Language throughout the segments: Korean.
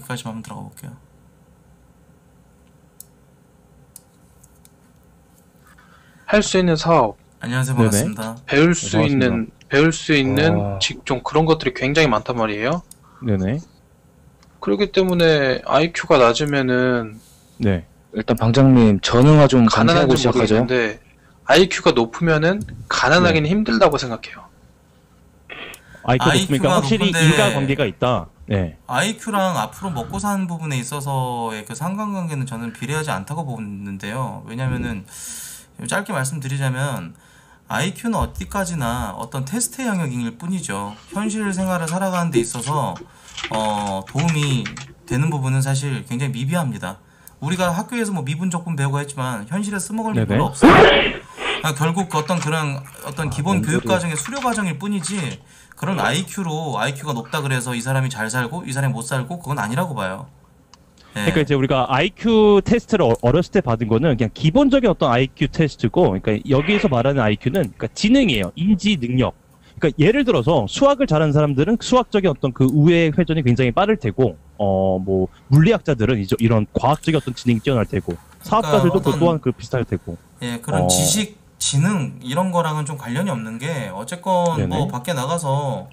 여기까지만 한번 들어가 볼게요. 할 수 있는 사업. 안녕하세요, 반갑습니다. 배울 수 반갑습니다. 있는 직종, 그런 것들이 굉장히 많단 말이에요. 네네. 그렇기 때문에 IQ가 낮으면은 네. 일단 방장님 전응아 좀 가능하고 시작하죠. IQ가 높으면은 가난하기는 네. 힘들다고 생각해요. IQ가 높으니까 확실히 인과 관계가 있다. 네. IQ랑 앞으로 먹고 사는 부분에 있어서의 그 상관관계는 저는 비례하지 않다고 보는데요. 왜냐면은 짧게 말씀드리자면 IQ는 어디까지나 어떤 테스트의 영역일 뿐이죠. 현실 생활을 살아가는 데 있어서 도움이 되는 부분은 사실 굉장히 미비합니다. 우리가 학교에서 뭐 미분 적분 배우고 했지만 현실에 써먹을 일 별로 없어요. 아, 결국 어떤 그런 어떤 기본 교육 과정의 수료 과정일 뿐이지 그런 IQ로 IQ가 높다 그래서 이 사람이 잘 살고 이 사람이 못 살고 그건 아니라고 봐요. 네. 그러니까 이제 우리가 IQ 테스트를 어렸을 때 받은 거는 그냥 기본적인 어떤 IQ 테스트고, 그러니까 여기에서 말하는 IQ는 그러니까 지능이에요. 인지 능력. 그러니까 예를 들어서 수학을 잘하는 사람들은 수학적인 어떤 그 우회의 회전이 굉장히 빠를 테고, 뭐 물리학자들은 이런 과학적인 어떤 지능이 뛰어날 테고, 사업가들도 그러니까 또한 그 비슷할 테고. 예, 그런 지식, 지능 이런 거랑은 좀 관련이 없는 게 어쨌건 네네. 뭐 밖에 나가서.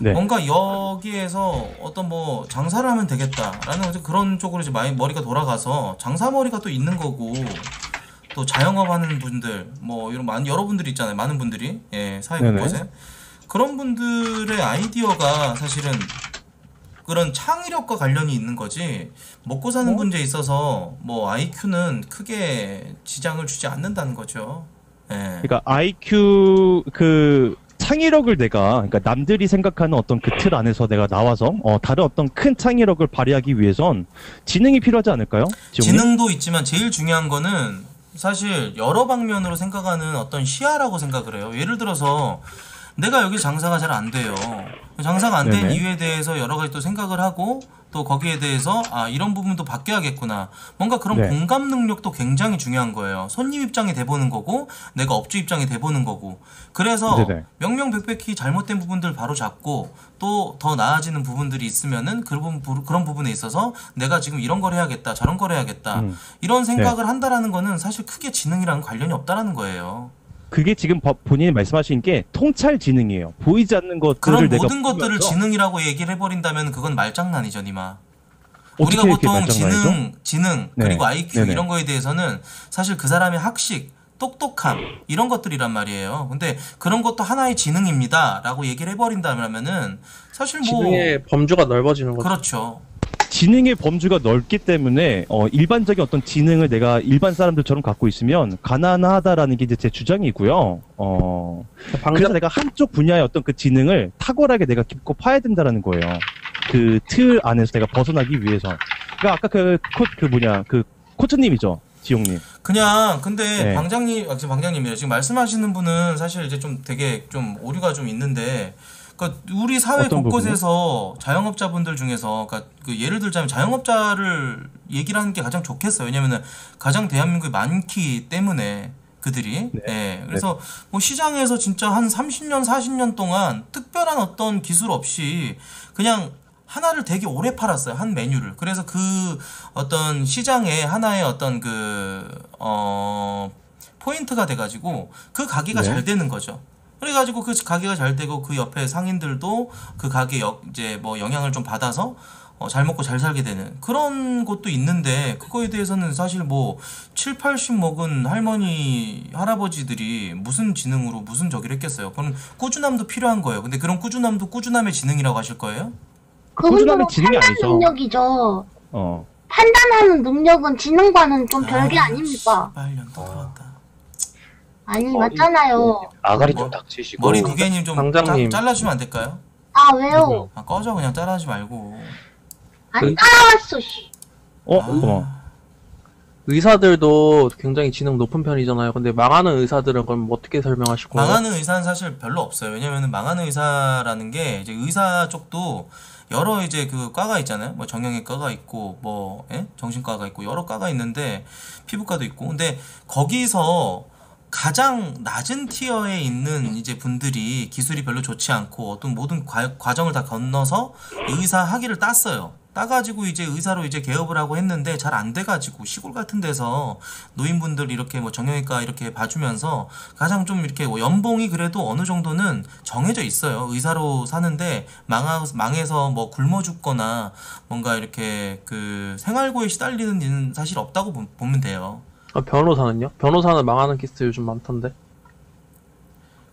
네. 뭔가 여기에서 어떤 뭐 장사를 하면 되겠다라는 그런 쪽으로 이제 많이 머리가 돌아가서 장사머리가 또 있는 거고, 또 자영업하는 분들 뭐 이런 많은 여러분들이 있잖아요. 많은 분들이 예 사회 곳곳에 그런 분들의 아이디어가 사실은 그런 창의력과 관련이 있는 거지 먹고 사는 문제에 있어서 뭐 IQ는 크게 지장을 주지 않는다는 거죠. 예. 그러니까 IQ 그 창의력을 내가 그러니까 남들이 생각하는 어떤 그 틀 안에서 내가 나와서 다른 어떤 큰 창의력을 발휘하기 위해선 지능이 필요하지 않을까요? 지원님? 지능도 있지만 제일 중요한 거는 사실 여러 방면으로 생각하는 어떤 시야라고 생각을 해요. 예를 들어서 내가 여기 장사가 잘 안 돼요. 장사가 안 된 이유에 대해서 여러 가지 또 생각을 하고 또 거기에 대해서 아 이런 부분도 바뀌어야겠구나. 뭔가 그런 네. 공감 능력도 굉장히 중요한 거예요. 손님 입장이 돼보는 거고 내가 업주 입장이 돼보는 거고. 그래서 명명백백히 잘못된 부분들 바로 잡고 또 더 나아지는 부분들이 있으면은 그런 부분에 있어서 내가 지금 이런 걸 해야겠다 저런 걸 해야겠다 이런 생각을 한다라는 거는 사실 크게 지능이랑 관련이 없다라는 거예요. 그게 지금 본인이 말씀하신 게 통찰 지능이에요. 보이지 않는 것들을 그런 내가 모든 것들을 지능이라고 얘기를 해버린다면 그건 말장난이죠, 니마. 우리가 보통 지능 네. 그리고 IQ 네네. 이런 거에 대해서는 사실 그 사람의 학식, 똑똑함 이런 것들이란 말이에요. 근데 그런 것도 하나의 지능입니다라고 얘기를 해버린다면은 사실 뭐 지능의 범주가 넓어지는 거죠. 그렇죠. 지능의 범주가 넓기 때문에 일반적인 어떤 지능을 내가 일반 사람들처럼 갖고 있으면 가난하다라는 게 이제 제 주장이고요. 그래서 내가 한쪽 분야의 어떤 그 지능을 탁월하게 내가 깊고 파야 된다라는 거예요. 그 틀 안에서 내가 벗어나기 위해서. 그러니까 아까 그 코트님이죠, 지용님. 그냥 근데 네. 방장님이요. 지금 말씀하시는 분은 사실 이제 좀 되게 좀 오류가 좀 있는데. 그러니까 우리 사회 곳곳에서 자영업자분들 중에서 그러니까 그 예를 들자면 자영업자를 얘기를 하는 게 가장 좋겠어요. 왜냐면은 가장 대한민국이 많기 때문에 그들이 네. 예. 그래서 네. 뭐 시장에서 진짜 한 30년 40년 동안 특별한 어떤 기술 없이 그냥 하나를 되게 오래 팔았어요. 한 메뉴를. 그래서 그 어떤 시장의 하나의 어떤 그 포인트가 돼가지고 그 가게가 네. 잘 되는 거죠. 그래가지고 그 가게가 잘 되고 그 옆에 상인들도 그 가게 이제 뭐 영향을 좀 받아서 잘 먹고 잘 살게 되는 그런 것도 있는데 그거에 대해서는 사실 뭐 7, 80 먹은 할머니, 할아버지들이 무슨 지능으로 무슨 저기를 했겠어요. 그건 꾸준함도 필요한 거예요. 근데 그런 꾸준함도 꾸준함의 지능이라고 하실 거예요? 꾸준함의 지능이 아니죠. 능력이죠. 판단하는 능력은 지능과는 좀 별개 아닙니까? 아니 맞잖아요. 아가리 좀 닥치시고 머리 두 개님 좀 잘라주면 안 될까요? 아 왜요? 아 꺼져 그냥 잘라지 말고. 안 따라왔어 씨. 의사들도 굉장히 지능 높은 편이잖아요. 근데 망하는 의사들은 그럼 어떻게 설명하실 거예요? 망하는 의사는 사실 별로 없어요. 왜냐면은 망하는 의사라는 게 이제 의사 쪽도 여러 이제 그 과가 있잖아요. 뭐 정형외과가 있고 뭐 정신과가 있고 여러 과가 있는데 피부과도 있고 근데 거기서 가장 낮은 티어에 있는 이제 분들이 기술이 별로 좋지 않고 어떤 모든 과정을 다 건너서 의사 학위를 땄어요. 따가지고 이제 의사로 이제 개업을 하고 했는데 잘 안 돼가지고 시골 같은 데서 노인분들 이렇게 뭐 정형외과 이렇게 봐주면서 가장 좀 이렇게 연봉이 그래도 어느 정도는 정해져 있어요. 의사로 사는데 망해서 뭐 굶어 죽거나 뭔가 이렇게 그 생활고에 시달리는 일은 사실 없다고 보면 돼요. 아, 변호사는요? 변호사는 망하는 케이스 요즘 많던데.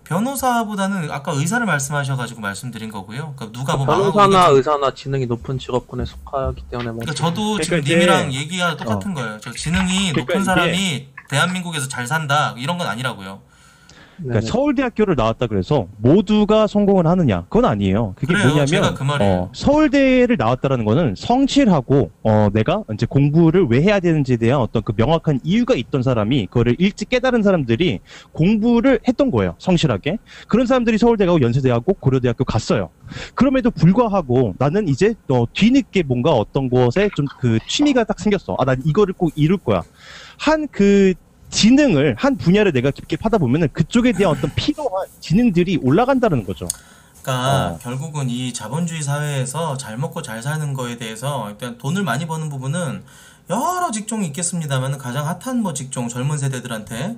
변호사보다는 아까 의사를 말씀하셔가지고 말씀드린 거고요. 그러니까 누가 뭐 변호사나 의사나 지능이 높은 직업군에 속하기 때문에. 그러니까 저도 지금 님이랑 얘기가 똑같은 거예요. 저 지능이 높은 사람이 대한민국에서 잘 산다 이런 건 아니라고요. 그러니까 서울대학교를 나왔다 그래서 모두가 성공을 하느냐 그건 아니에요. 그게 그래요, 뭐냐면 그 서울대를 나왔다라는 거는 성실하고 내가 이제 공부를 왜 해야 되는지에 대한 어떤 그 명확한 이유가 있던 사람이 그거를 일찍 깨달은 사람들이 공부를 했던 거예요. 성실하게. 그런 사람들이 서울대 가고 연세대 하고 고려대학교 갔어요. 그럼에도 불구하고 나는 이제 뒤늦게 뭔가 어떤 곳에 좀 그 취미가 딱 생겼어. 아, 난 이거를 꼭 이룰 거야. 한 그 지능을 한 분야를 내가 깊게 파다 보면은 그쪽에 대한 어떤 필요한 지능들이 올라간다는 거죠. 그러니까 결국은 이 자본주의 사회에서 잘 먹고 잘 사는 거에 대해서 일단 돈을 많이 버는 부분은 여러 직종이 있겠습니다만 가장 핫한 뭐 직종 젊은 세대들한테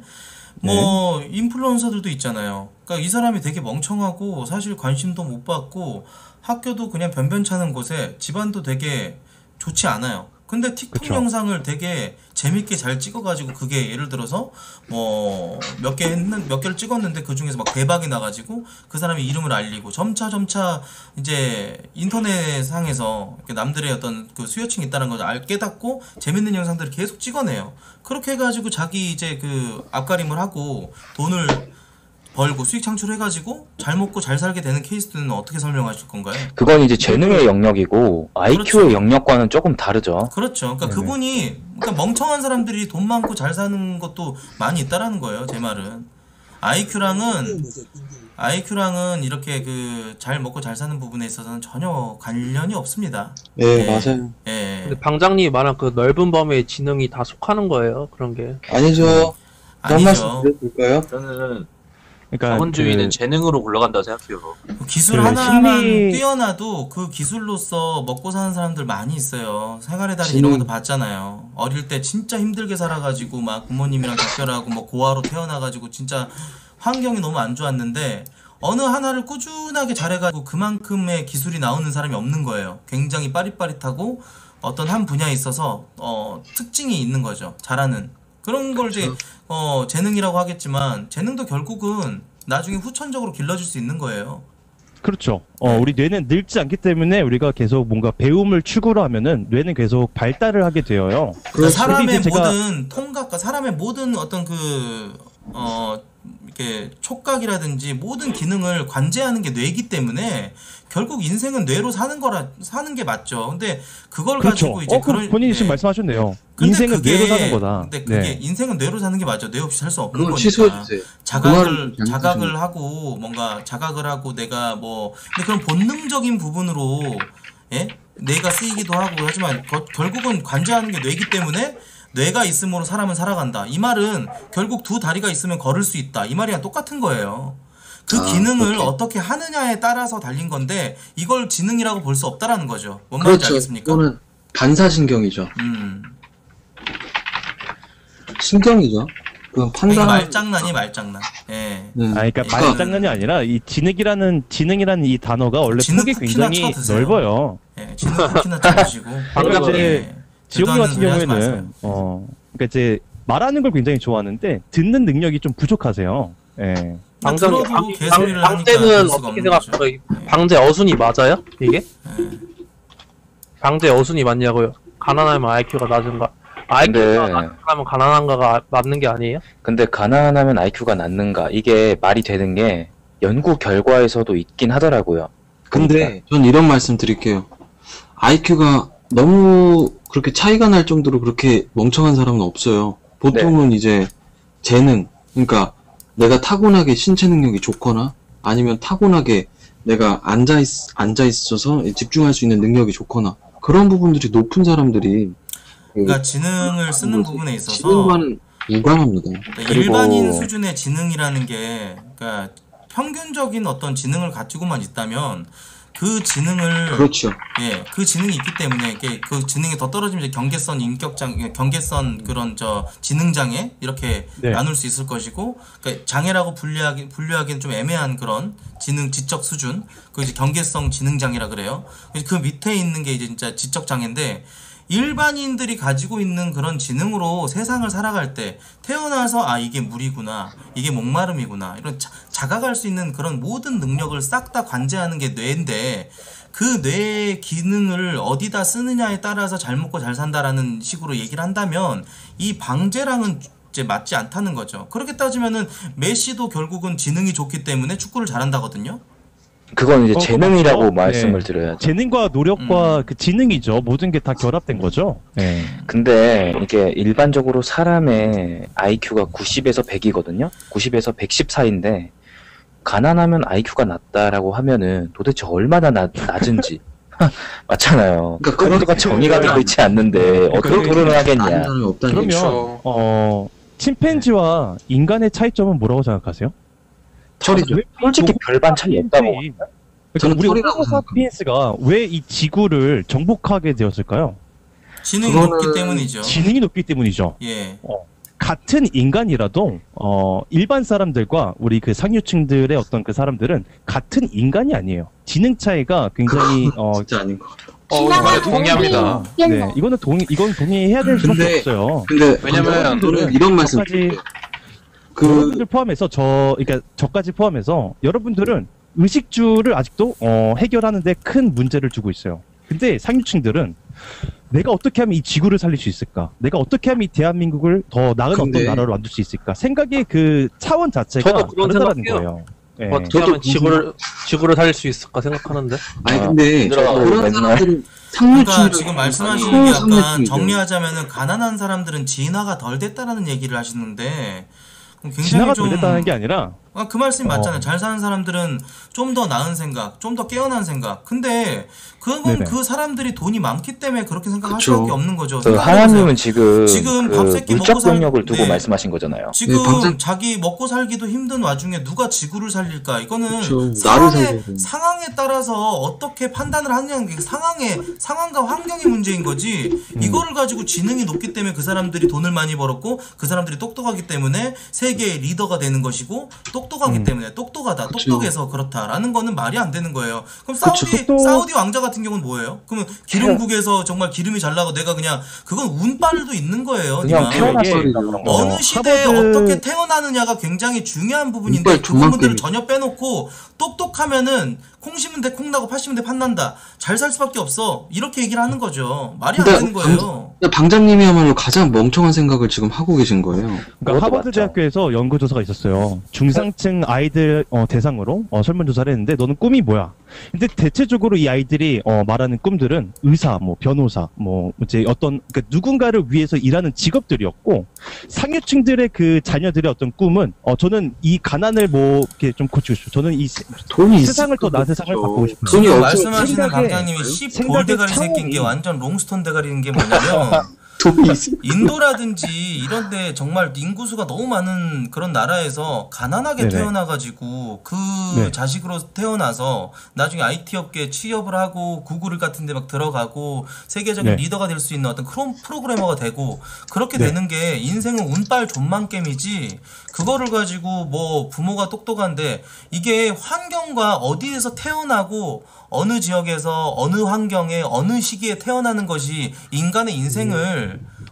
뭐 네. 인플루언서들도 있잖아요. 그러니까 이 사람이 되게 멍청하고 사실 관심도 못 받고 학교도 그냥 변변찮은 곳에 집안도 되게 좋지 않아요. 근데 틱톡 그쵸. 영상을 되게 재밌게 잘 찍어가지고 그게 예를 들어서 뭐 몇 개를 찍었는데 그 중에서 막 대박이 나가지고 그 사람의 이름을 알리고 점차 이제 인터넷상에서 남들의 어떤 그 수요층이 있다는 걸 깨닫고 재밌는 영상들을 계속 찍어내요. 그렇게 해가지고 자기 이제 그 앞가림을 하고 돈을 벌고 수익 창출해가지고 잘 먹고 잘 살게 되는 케이스는 어떻게 설명하실 건가요? 그건 이제 재능의 영역이고 IQ의 그렇죠. 영역과는 조금 다르죠. 그렇죠. 그러니까 네네. 그분이 그러니까 멍청한 사람들이 돈 많고 잘 사는 것도 많이 있다라는 거예요. 제 말은 IQ랑은 이렇게 그 잘 먹고 잘 사는 부분에 있어서는 전혀 관련이 없습니다. 네, 예, 맞아요. 예. 근데 방장님이 말한 그 넓은 범위의 지능이 다 속하는 거예요. 그런 게 아니죠. 아니죠. 볼까요? 저는 그러니까 자본주의는 재능으로 굴러간다고 생각해요. 기술 하나만 뛰어나도 그 기술로서 먹고 사는 사람들 많이 있어요. 생활의 달인 이런 것도 봤잖아요. 어릴 때 진짜 힘들게 살아가지고 막 부모님이랑 격결하고 뭐 고아로 태어나가지고 진짜 환경이 너무 안 좋았는데 어느 하나를 꾸준하게 잘해가지고 그만큼의 기술이 나오는 사람이 없는 거예요. 굉장히 빠릿빠릿하고 어떤 한 분야에 있어서 특징이 있는 거죠. 잘하는. 그런 걸 이제 재능이라고 하겠지만 재능도 결국은 나중에 후천적으로 길러질 수 있는 거예요. 그렇죠. 우리 뇌는 늙지 않기 때문에 우리가 계속 뭔가 배움을 추구로 하면은 뇌는 계속 발달을 하게 되어요. 그러니까 사람의 모든 통각과 사람의 모든 어떤 그 이렇게 촉각이라든지 모든 기능을 관제하는 게 뇌이기 때문에 결국 인생은 뇌로 사는 거라 사는 게 맞죠. 근데 그걸 그렇죠. 가지고 이제 그런 본인이 지금 말씀하셨네요. 인생은 뇌로 사는 거다. 근데 그게 네. 인생은 뇌로 사는 게 맞죠. 뇌 없이 살 수 없는 거니까. 취소해주세요. 자각을 하고 뭔가 자각을 하고 내가 뭐 근데 그런 본능적인 부분으로 예? 뇌가 쓰이기도 하고 하지만 결국은 관제하는 게 뇌이기 때문에. 뇌가 있음으로 사람은 살아간다. 이 말은 결국 두 다리가 있으면 걸을 수 있다. 이 말이랑 똑같은 거예요. 그 기능을 어떻게 하느냐에 따라서 달린 건데 이걸 지능이라고 볼 수 없다라는 거죠. 뭔 말인지 그렇죠. 알겠습니까? 이거는 반사신경이죠. 신경이죠. 그 판단 말장난이 말장난. 예. 아, 그러니까 말장난이 아니라 이 지능이라는 이 단어가 원래 폭이 굉장히 넓어요. 예, 지능 쿠키나 쳐주시고. 방금 이제 지용이 같은 경우에는 그러니까 이제 말하는 걸 굉장히 좋아하는데 듣는 능력이 좀 부족하세요. 예. 방제는 어떻게 생각하세요? 방제 어순이 맞아요? 이게? 네. 방제 어순이 맞냐고요? 가난하면 IQ가 낮은가? IQ가 낮으면 가난한가가 맞는 게 아니에요? 근데 가난하면 IQ가 낮는가? 이게 말이 되는 게 연구 결과에서도 있긴 하더라고요. 근데 전 이런 말씀 드릴게요. IQ가 너무 그렇게 차이가 날 정도로 그렇게 멍청한 사람은 없어요. 보통은 네. 이제 재능, 그러니까 내가 타고나게 신체 능력이 좋거나 아니면 타고나게 내가 앉아 있어서 집중할 수 있는 능력이 좋거나 그런 부분들이 높은 사람들이 그러니까 지능을 쓰는 부분에 있어서 지능과는 무관합니다. 그러니까 일반인 수준의 지능이라는 게 그러니까 평균적인 어떤 지능을 가지고만 있다면 그 지능을 그렇죠. 예, 그 지능이 있기 때문에 그 지능이 더 떨어지면 이제 경계선 인격장, 경계선 그런 저 지능 장애 이렇게 네. 나눌 수 있을 것이고, 그러니까 장애라고 분류하기는 좀 애매한 그런 지능 지적 수준, 그 이제 경계성 지능 장애라 그래요. 그 밑에 있는 게 이제 진짜 지적 장애인데. 일반인들이 가지고 있는 그런 지능으로 세상을 살아갈 때 태어나서 아 이게 물이구나, 이게 목마름이구나 이런 자각할 수 있는 그런 모든 능력을 싹 다 관제하는 게 뇌인데, 그 뇌의 기능을 어디다 쓰느냐에 따라서 잘 먹고 잘 산다라는 식으로 얘기를 한다면 이 방제랑은 이제 맞지 않다는 거죠. 그렇게 따지면은 메시도 결국은 지능이 좋기 때문에 축구를 잘한다거든요. 그건 이제 재능이라고 그렇죠? 말씀을 네. 드려야죠. 재능과 노력과 그 지능이죠. 모든 게 다 결합된 거죠. 네. 근데 이게 일반적으로 사람의 IQ가 90에서 100이거든요. 90에서 110 사이인데 가난하면 IQ가 낮다라고 하면은 도대체 얼마나 낮은지 맞잖아요. 그러니까 그것과 정의가 되어 있지 않는데 어떻게 토론을 하겠냐. 그러면 침팬지와 인간의 차이점은 뭐라고 생각하세요? 처리죠. 솔직히 별반 차이 없다고. 저는 우리 호모사피엔스가 왜 이 지구를 정복하게 되었을까요? 지능이 높기 때문이죠. 지능이 높기 때문이죠. 예. 같은 인간이라도 일반 사람들과 우리 그 상류층들의 어떤 그 사람들은 같은 인간이 아니에요. 지능 차이가 굉장히 진짜 아닌 것 같아요. 동의합니다. 네, 이거는 이건 동의해야 될 수밖에 없어요. 근데 왜냐면 이런 말씀. 여러분들 포함해서 그러니까 저까지 포함해서 여러분들은 의식주를 아직도 해결하는데 큰 문제를 주고 있어요. 근데 상류층들은 내가 어떻게 하면 이 지구를 살릴 수 있을까? 내가 어떻게 하면 이 대한민국을 더 나은 어떤 나라로 만들 수 있을까? 생각의 그 차원 자체가 다르다는 거예요. 네. 저도 지구를 살릴 수 있을까 생각하는데. 아니 근데 그런 사람들은 그러니까 지금 말씀하시는 게 약간 정리하자면은 가난한 사람들은 진화가 덜 됐다라는 얘기를 하시는데. 진화가 좀 됐다는 게 아니라 그 말씀이 맞잖아요. 잘 사는 사람들은 좀 더 나은 생각, 좀 더 깨어난 생각. 근데 그건 네네. 그 사람들이 돈이 많기 때문에 그렇게 생각할 그쵸. 수밖에 없는 거죠. 하나님은 지금 밥 새끼 먹고 살력을 두고 네. 말씀하신 거잖아요. 지금 네, 자기 먹고 살기도 힘든 와중에 누가 지구를 살릴까? 이거는 상황에 따라서 어떻게 판단을 하냐는 게 상황과 환경의 문제인 거지. 이거를 가지고 지능이 높기 때문에 그 사람들이 돈을 많이 벌었고 그 사람들이 똑똑하기 때문에 세계의 리더가 되는 것이고. 똑똑하기 때문에 똑똑하다, 그쵸. 똑똑해서 그렇다라는 거는 말이 안 되는 거예요. 그럼 사우디 왕자 같은 경우는 뭐예요? 그러면 기름국에서 정말 기름이 잘 나고 내가 그냥 그건 운빨도 있는 거예요. 그냥 어느 시대에 어떻게 태어나느냐가 굉장히 중요한 부분인데 그 부분들을 전혀 빼놓고 똑똑하면은 콩 심은 데 콩 나고 팥 심은 데 팥 난다. 잘 살 수밖에 없어. 이렇게 얘기를 하는 거죠. 말이 안 되는 거예요. 방장님이야말로 가장 멍청한 생각을 지금 하고 계신 거예요. 그러니까 하버드 대학교에서 연구조사가 있었어요. 중상층 아이들 대상으로 설문조사를 했는데 너는 꿈이 뭐야? 근데 대체적으로 이 아이들이 말하는 꿈들은 의사, 뭐 변호사, 뭐 이제 어떤 그러니까 누군가를 위해서 일하는 직업들이었고 상류층들의 그 자녀들의 어떤 꿈은 저는 이 가난을 뭐 이렇게 좀 고치고 싶어요. 저는 이 세상을 더 나은 세상을 바꾸고 싶어요. 돈이 말씀하시는 강장님이 볼대가리 새끼인 게 완전 롱스톤 대가리인 게 뭐냐면 인도라든지 이런데 정말 인구수가 너무 많은 그런 나라에서 가난하게 네네. 태어나가지고 그 네. 자식으로 태어나서 나중에 IT 업계에 취업을 하고 구글 같은 데 막 들어가고 세계적인 네. 리더가 될 수 있는 어떤 프로그래머가 되고 그렇게 네. 되는 게 인생은 운빨 존만 게임이지 그거를 가지고 뭐 부모가 똑똑한데 이게 환경과 어디에서 태어나고 어느 지역에서 어느 환경에 어느 시기에 태어나는 것이 인간의 인생을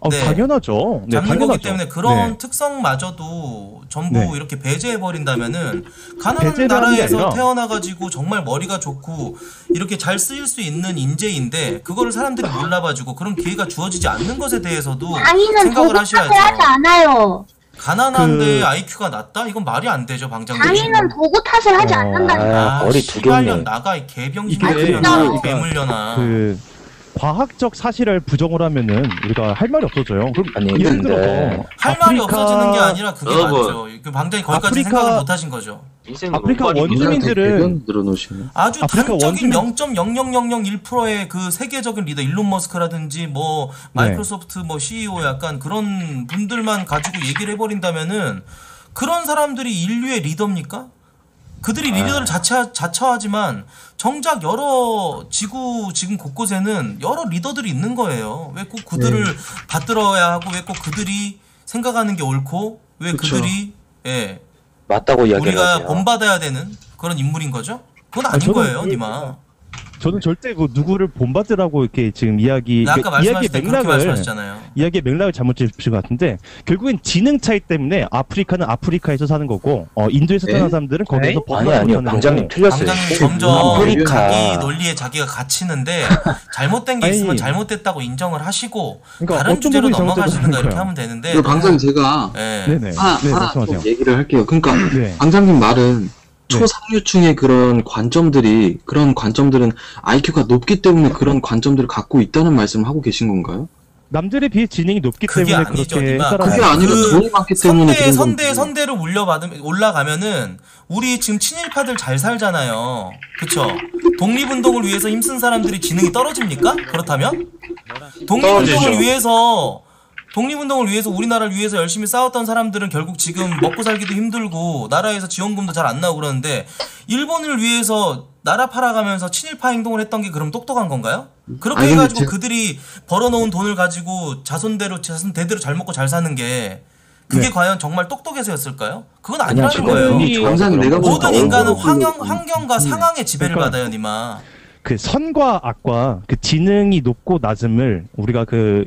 네, 당연하죠. 네, 잡는 거기 때문에 그런 네. 특성마저도 전부 네. 이렇게 배제해버린다면은 가난한 나라에서 태어나가지고 정말 머리가 좋고 이렇게 잘 쓰일 수 있는 인재인데 그거를 사람들이 몰라가지고 그런 기회가 주어지지 않는 것에 대해서도 생각을 하셔야죠. 하지 않아요. 가난한데 IQ가 낮다? 이건 말이 안 되죠, 방장님. 강의는 도구 탓을 하지 않는다니까. 머리 두 개는 나가 이 개병신 개물려나 개물려나. 과학적 사실을 부정을 하면은 우리가 할 말이 없어져요. 그럼 아니, 예를 들어서 할 말이 없어지는 게 아니라 그게 맞죠. 그 방장이 거기까지 생각을 못 하신 거죠. 아프리카 원주민들은 아주 단적인 0.0001%의 그 세계적인 리더 일론 머스크라든지 뭐 마이크로소프트 뭐 CEO 약간 그런 분들만 가지고 얘기를 해버린다면은 그런 사람들이 인류의 리더입니까? 그들이 리더를 자처하지만 정작 여러 지구 지금 곳곳에는 여러 리더들이 있는 거예요. 왜 꼭 그들을 받들어야 하고 왜 꼭 그들이 생각하는 게 옳고 왜 그쵸. 그들이 예 맞다고 우리가 본받아야 되는 그런 인물인 거죠? 그건 아닌 거예요, 니마. 저는 절대 그 누구를 본받으라고 이렇게 지금 이야기 그러니까 이야기의 맥락을 잘못 짚으신 것 같은데 결국엔 지능 차이 때문에 아프리카는 아프리카에서 사는 거고 인도에서 사는 사람들은 거기서 벗어나고 사는 거고. 틀렸어요. 방장님 점점 아프리카. 자기 논리에 자기가 갇히는데 잘못된 게 있으면 잘못됐다고 인정을 하시고 그러니까 다른 주제로 넘어가시는 거 이렇게 하면 되는데. 방장님 제가 하나 좀 얘기를 할게요. 그러니까 방장님 말은. 초상류층의 그런 관점들이 그런 관점들은 IQ가 높기 때문에 그런 관점들을 갖고 있다는 말씀을 하고 계신 건가요? 남들에 비해 지능이 높기 때문에 아니죠, 그렇게 그게 아니라 돈이 많기 때문에 그런 선대를 올라가면은 우리 지금 친일파들 잘 살잖아요. 그렇죠? 독립운동을 위해서 힘쓴 사람들이 지능이 떨어집니까? 그렇다면 독립운동을 위해서 우리나라를 위해서 열심히 싸웠던 사람들은 결국 지금 먹고 살기도 힘들고 나라에서 지원금도 잘 안 나오고 그러는데 일본을 위해서 나라 팔아가면서 친일파 행동을 했던 게 그럼 똑똑한 건가요? 그렇게 해가지고 그들이 벌어놓은 돈을 가지고 자손대대로 잘 먹고 잘 사는 게 그게 과연 정말 똑똑해서였을까요? 그건 아니라는 거예요. 모든 인간은 환경과 상황의 지배를 받아요, 니마. 그 선과 악과 그 지능이 높고 낮음을 우리가 그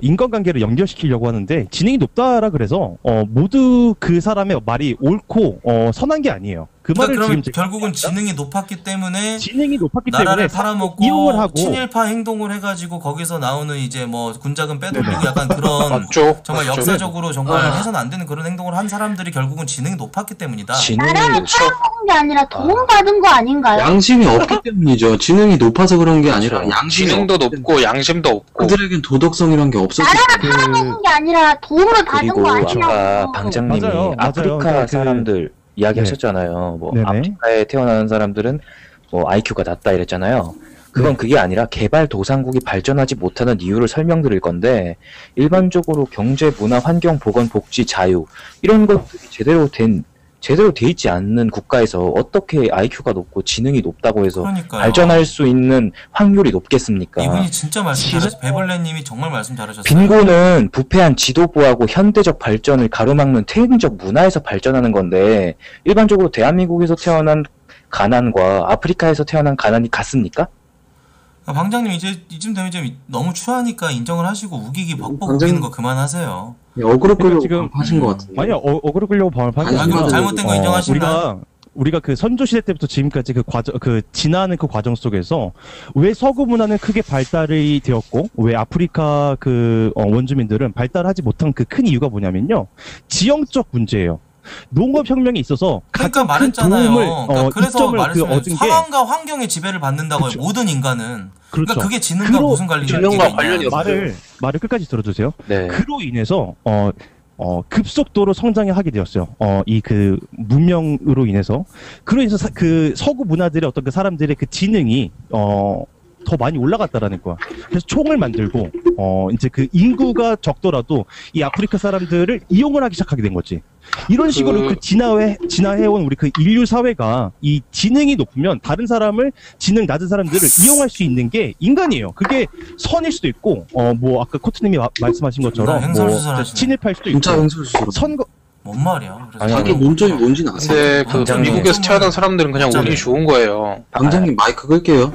인간관계를 연결시키려고 하는데 지능이 높다라 그래서 모두 그 사람의 말이 옳고 선한 게 아니에요. 그 말을 그러니까 지금 결국은 지능이 높았기 때문에 나라를 팔아먹고 이용을 하고 친일파 행동을 해가지고 거기서 나오는 이제 뭐 군자금 빼돌리고 약간 그런 맞죠? 정말 맞죠? 역사적으로 정말 해서는 안 되는 그런 행동을 한 사람들이 결국은 지능이 높았기 때문이다. 나라를 팔아먹은 게 아니라 도움받은 거 아닌가요? 양심이 없기 때문이죠. 지능이 높아서 그런 게 아니라 지능도 높고 양심도 없고 그들에겐 도덕성이란 게 없었기 때문에 나라를 팔아먹은 게 아니라 도움을 받은 거 아니냐고. 방장님이 맞아요. 아프리카 맞아요. 사람들 이야기하셨잖아요. 뭐 아프리카에 태어나는 사람들은 뭐 IQ가 낮다 이랬잖아요. 그건 그게 아니라 개발도상국이 발전하지 못하는 이유를 설명드릴 건데 일반적으로 경제, 문화, 환경, 보건, 복지, 자유 이런 것들이 제대로 돼 있지 않는 국가에서 어떻게 IQ가 높고 지능이 높다고 해서 발전할 수 있는 확률이 높겠습니까? 이분이 진짜 말씀 잘하셨어요. 배벌레님이 정말 말씀 잘하셨어요. 빈곤은 부패한 지도부하고 현대적 발전을 가로막는 퇴행적 문화에서 발전하는 건데 일반적으로 대한민국에서 태어난 가난과 아프리카에서 태어난 가난이 같습니까? 방장님 이쯤 되면 좀 너무 추하니까 인정을 하시고 우기기 박박 우기는 거 그만하세요. 어그로 끌려고 지금 하신 것 같은데. 아니요, 어그로 끌려고 방파신 거. 잘못된 거 인정하시나? 우리가 그 선조시대 때부터 지금까지 지나는 그 과정 속에서 왜 서구 문화는 크게 발달이 되었고 왜 아프리카 그 원주민들은 발달하지 못한 그 큰 이유가 뭐냐면요, 지형적 문제예요. 농업혁명이 있어서 가장 큰 도움을 그래서 말했잖아요. 상황과 환경의 지배를 받는다고요. 모든 인간은. 그러니까 그게 지능과 무슨 관련이 없어요. 말을 끝까지 들어주세요. 그로 인해서 급속도로 성장을 하게 되었어요. 이 그 문명으로 인해서. 그로 인해서 그 서구 문화들의 어떤 그 사람들의 그 지능이 더 많이 올라갔다라는 거야. 그래서 총을 만들고 이제 그 인구가 적더라도 이 아프리카 사람들을 이용을 하기 시작하게 된 거지. 이런 식으로 그 진화해온 우리 그 인류 사회가 이 지능이 높으면 다른 사람을 지능 낮은 사람들을 이용할 수 있는 게 인간이에요. 그게 선일 수도 있고 뭐 아까 코트님이 말씀하신 것처럼 뭐 친일파일 수도 있고 선거 뭔 말이야? 자기 논점이 뭔지는 아세요? 근데 그 미국에서 태어난 사람들은 그냥 운이 좋은 거예요. 방장님 마이크 끌게요.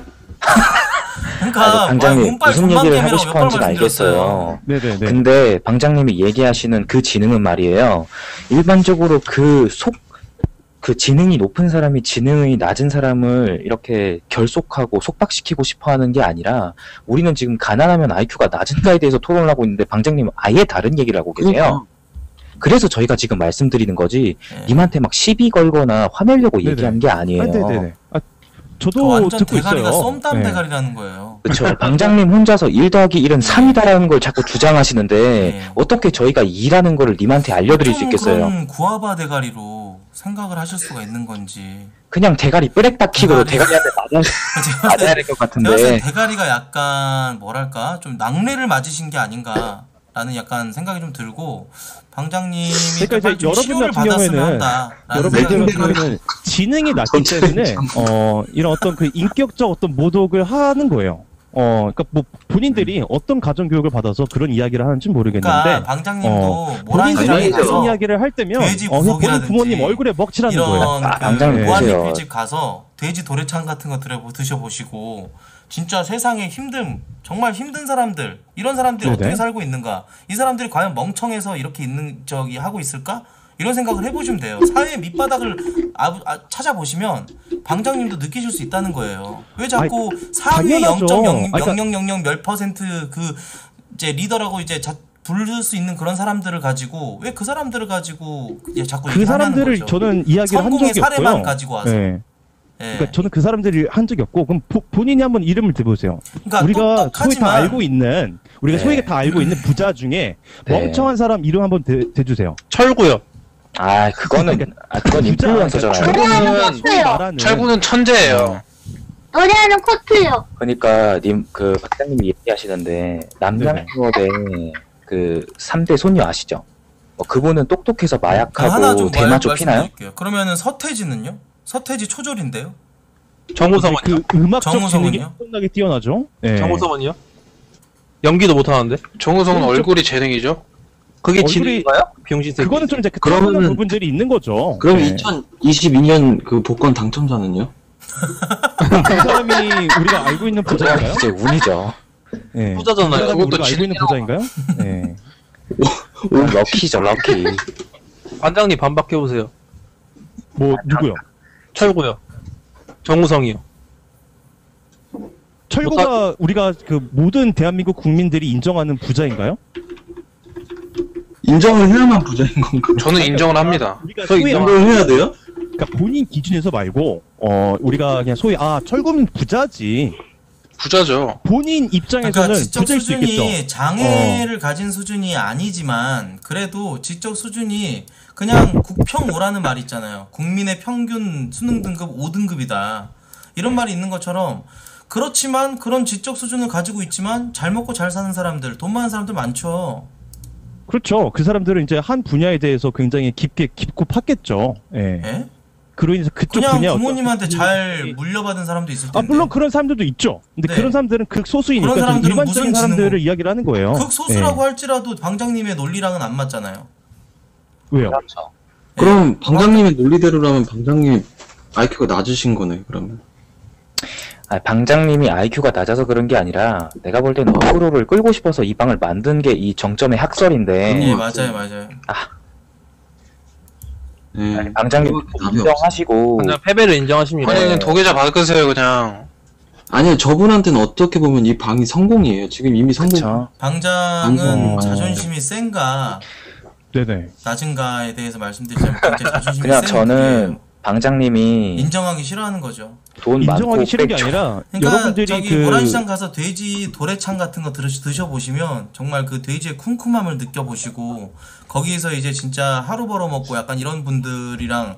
그러니까 방장님 무슨 얘기를 하고 싶어 하는지 알겠어요. 근데 방장님이 얘기하시는 그 지능은 말이에요, 일반적으로 그 지능이 높은 사람이 지능이 낮은 사람을 이렇게 결속하고 속박시키고 싶어 하는 게 아니라 우리는 지금 가난하면 IQ가 낮은가에 대해서 토론을 하고 있는데 방장님은 아예 다른 얘기를 하고 계세요. 그래서 저희가 지금 말씀드리는 거지 님한테 막 시비 걸거나 화내려고 얘기한 게 아니에요. 저도 완전 듣고 대가리가 있어요. 썸땀 대가리라는 거예요. 그렇죠. 방장님 혼자서 1 더하기 1은 3이다라는 걸 자꾸 주장하시는데 어떻게 저희가 2라는 거를 님한테 알려드릴 수 있겠어요? 그런 구아바 대가리로 생각을 하실 수가 있는 건지. 그냥 대가리 뿌렉박킥으로 대가리한테 맞아야 될 것 같은데. 대가리가 약간 뭐랄까 좀 낙뢰를 맞으신 게 아닌가. 라는 약간 생각이 좀 들고, 방장님이 그러니까 이제 여러분 같은 경우에는 지능이 낮기 때문에 이런 어떤 그 인격적 어떤 모독을 하는 거예요. 그러니까 뭐 본인들이 어떤 가정 교육을 받아서 그런 이야기를 하는지 모르겠는데, 그러니까 방장님도 본인들이 무슨 이야기를 할 때면 본인 부모님 얼굴에 먹칠하는 거예요. 무한리 빚집 가서 돼지 도래탕 같은 거 드셔보시고, 진짜 세상에 정말 힘든 사람들, 이런 사람들이 어떻게 살고 있는가, 이 사람들이 과연 멍청해서 이렇게 있는 하고 있을까, 이런 생각을 해보시면 돼요. 사회의 밑바닥을 찾아보시면 방장님도 느끼실 수 있다는 거예요. 왜 자꾸 사회의 0.0000 몇 퍼센트 그 이제 리더라고 이제 부를 수 있는 그런 사람들을 가지고, 왜 그 사람들을 가지고 자꾸 그 사람들을 거죠. 저는 이야기를 한 적이 없고요. 성공의 사례만 가지고 와서. 네. 네. 그러니까 저는 그 사람들이 한 적이 없고, 그럼 본인이 한번 이름을 들어보세요. 그러니까 우리가 소위 다 알고 있는, 부자 중에 멍청한 사람 이름 한번 대주세요. 철구요. 아, 그건 인플루언서잖아요. 철구는 천재예요. 노래하는 코트요. 그러니까 박사님이 얘기하시는데, 남양 수업에 그 3대 손녀 아시죠? 그분은 똑똑해서 마약하고 대마 쪽 피나요? 그러면은 서태지는요? 서태지 초졸인데요? 정우성은요? 그 음악적 재능이 엄청나게 뛰어나죠? 네. 정우성은요? 연기도 못하는데? 정우성은 얼굴이 재능이죠? 그게 지능인가요? 비용신세. 그거는 좀 이제 그런 부분들이 있는 거죠. 그럼 2022년 그 복권 당첨자는요? 그 사람이 우리가 알고 있는 부자인가요? 이제 운이죠. 네. 부자잖아요. 우리가 알고 있는 부자인가요? 네. 럭키죠, 럭키. 반장님 반박해보세요. 뭐 누구요? 철구요. 정우성이요. 철구가 우리가 그 모든 대한민국 국민들이 인정하는 부자인가요? 인정을 해야만 부자인 건가요? 저는 인정을 합니다. 인정을 해야 돼요? 그러니까 본인 기준에서 말고 우리가 그냥 소위 철구는 부자지. 부자죠. 본인 입장에서는 그러니까 지적 부자일 수준이 수 있겠죠. 장애를 가진 수준이 아니지만 그래도 지적 수준이 그냥 국평오라는 말이 있잖아요. 국민의 평균 수능 등급 5등급이다. 이런 말이 있는 것처럼, 그렇지만 그런 지적 수준을 가지고 있지만 잘 먹고 잘 사는 사람들, 돈 많은 사람들 많죠. 그렇죠. 그 사람들은 이제 한 분야에 대해서 굉장히 깊고 팠겠죠. 예. 예? 그로 인해서 그쪽 그냥 부모님한테 잘 물려받은 사람도 있을 텐데. 물론 그런 사람들도 있죠. 근데 그런 사람들은 극소수이니까 일반적인 사람들을 이야기를 하는 거예요. 극소수라고 할지라도 방장님의 논리랑은 안 맞잖아요. 왜요? 그렇죠. 그럼 방장님의 논리대로라면 방장님 IQ가 낮으신 거네, 그러면. 방장님이 IQ가 낮아서 그런 게 아니라, 내가 볼 때는 어그로를 끌고 싶어서 이 방을 만든 게 이 정점의 학설인데. 네, 맞아요. 아니, 방장님 인정하시고. 그냥 패배를 인정하십니다. 아니, 그냥 도계좌 바꾸세요, 그냥. 아니요, 저분한테는 어떻게 보면 이 방이 성공이에요. 지금 이미 성공. 방장은 자존심이 센가, 낮은가에 대해서 말씀드리자면, 자존심이 그냥 저는 방장님이 인정하기 싫어하는 거죠. 돈 인정하기 싫은 게 아니라, 그러니까 여러분들이 저기 모란시장 가서 돼지 도래창 같은 거 드셔보시면 정말 그 돼지의 쿰쿰함을 느껴보시고, 거기에서 이제 진짜 하루 벌어먹고 약간 이런 분들이랑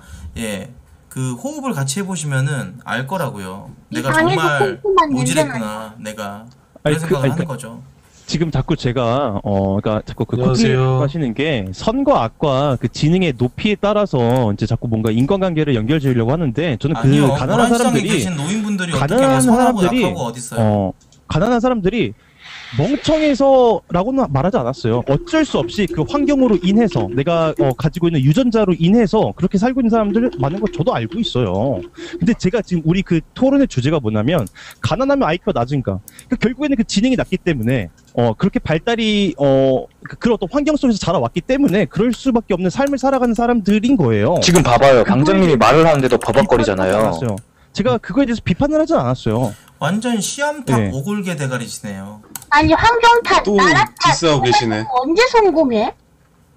그 호흡을 같이 해보시면은 알 거라고요. 내가 정말 모질했구나, 내가. 그런 생각을 하는 거죠. 지금 자꾸 제가 그러니까 자꾸 그 코트하시는 게 선과 악과 그 지능의 높이에 따라서 이제 자꾸 뭔가 인간관계를 연결지으려고 하는데, 저는 그 가난한 사람들이 멍청해서라고는 말하지 않았어요. 어쩔 수 없이 그 환경으로 인해서, 내가 가지고 있는 유전자로 인해서 그렇게 살고 있는 사람들 많은 거 저도 알고 있어요. 근데 제가 지금 우리 그 토론의 주제가 뭐냐면, 가난하면 IQ가 낮으니까, 그러니까 결국에는 그 지능이 낮기 때문에 그렇게 발달이 그런 어떤 환경 속에서 자라왔기 때문에 그럴 수밖에 없는 삶을 살아가는 사람들인 거예요. 지금 봐봐요. 방장님이 말을 하는데도 버벅거리잖아요. 제가 그거에 대해서 비판을 하진 않았어요. 완전 시암탑 오골개 대가리시네요. 아니, 환경탓, 나라탓, 디스하고 계시네. 언제 성공해?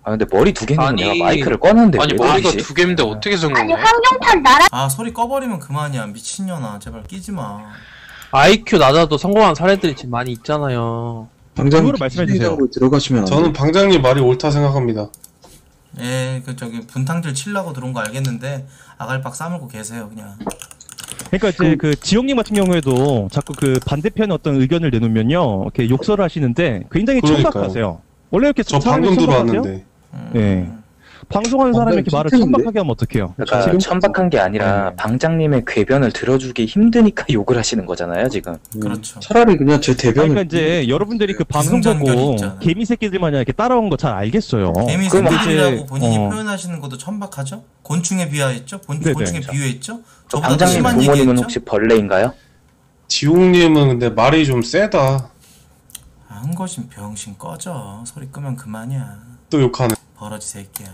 아, 근데 머리 두 개는 내가 마이크를 꺼놨는데. 아니, 머리가 두 개인데 어떻게 성공해? 아니, 환경탓, 나라탓. 아, 소리 꺼버리면 그만이야. 미친년아, 제발 끼지 마. IQ 낮아도 성공한 사례들이 지금 많이 있잖아요. 방장님 들어가시면. 저는 방장님 말이 옳다 생각합니다. 예, 그 저기 분탕질 치려고 들어온 거 알겠는데 아갈박 싸물고 계세요, 그냥. 그러니까 이제 그 지용님 같은 경우에도 자꾸 그 반대편의 어떤 의견을 내놓으면요, 이렇게 욕설을 하시는데 굉장히 천박하세요. 원래 이렇게 저 방금 들어왔는데. 네. 방송하는 사람이 이렇게 말을 천박하게 하면 어떡해요? 그러니까 지금 천박한 게 아니라 네. 방장님의 궤변을 들어주기 힘드니까 욕을 하시는 거잖아요, 지금. 그렇죠. 차라리 그냥 제 대변을. 그러니까 이제 여러분들이 그 방송 보고 개미 새끼들만이 이렇게 따라온 거 잘 알겠어요. 개미 새끼들이라고 본인이 표현하시는 것도 천박하죠? 곤충에 비하했죠? 곤충에 비유했죠? 방장님 부모님은 얘기했죠? 혹시 벌레인가요? 지옥님은 근데 말이 좀 세다. 한 것인 병신 꺼져. 소리 끄면 그만이야. 또 욕하네. 버러지 새끼야.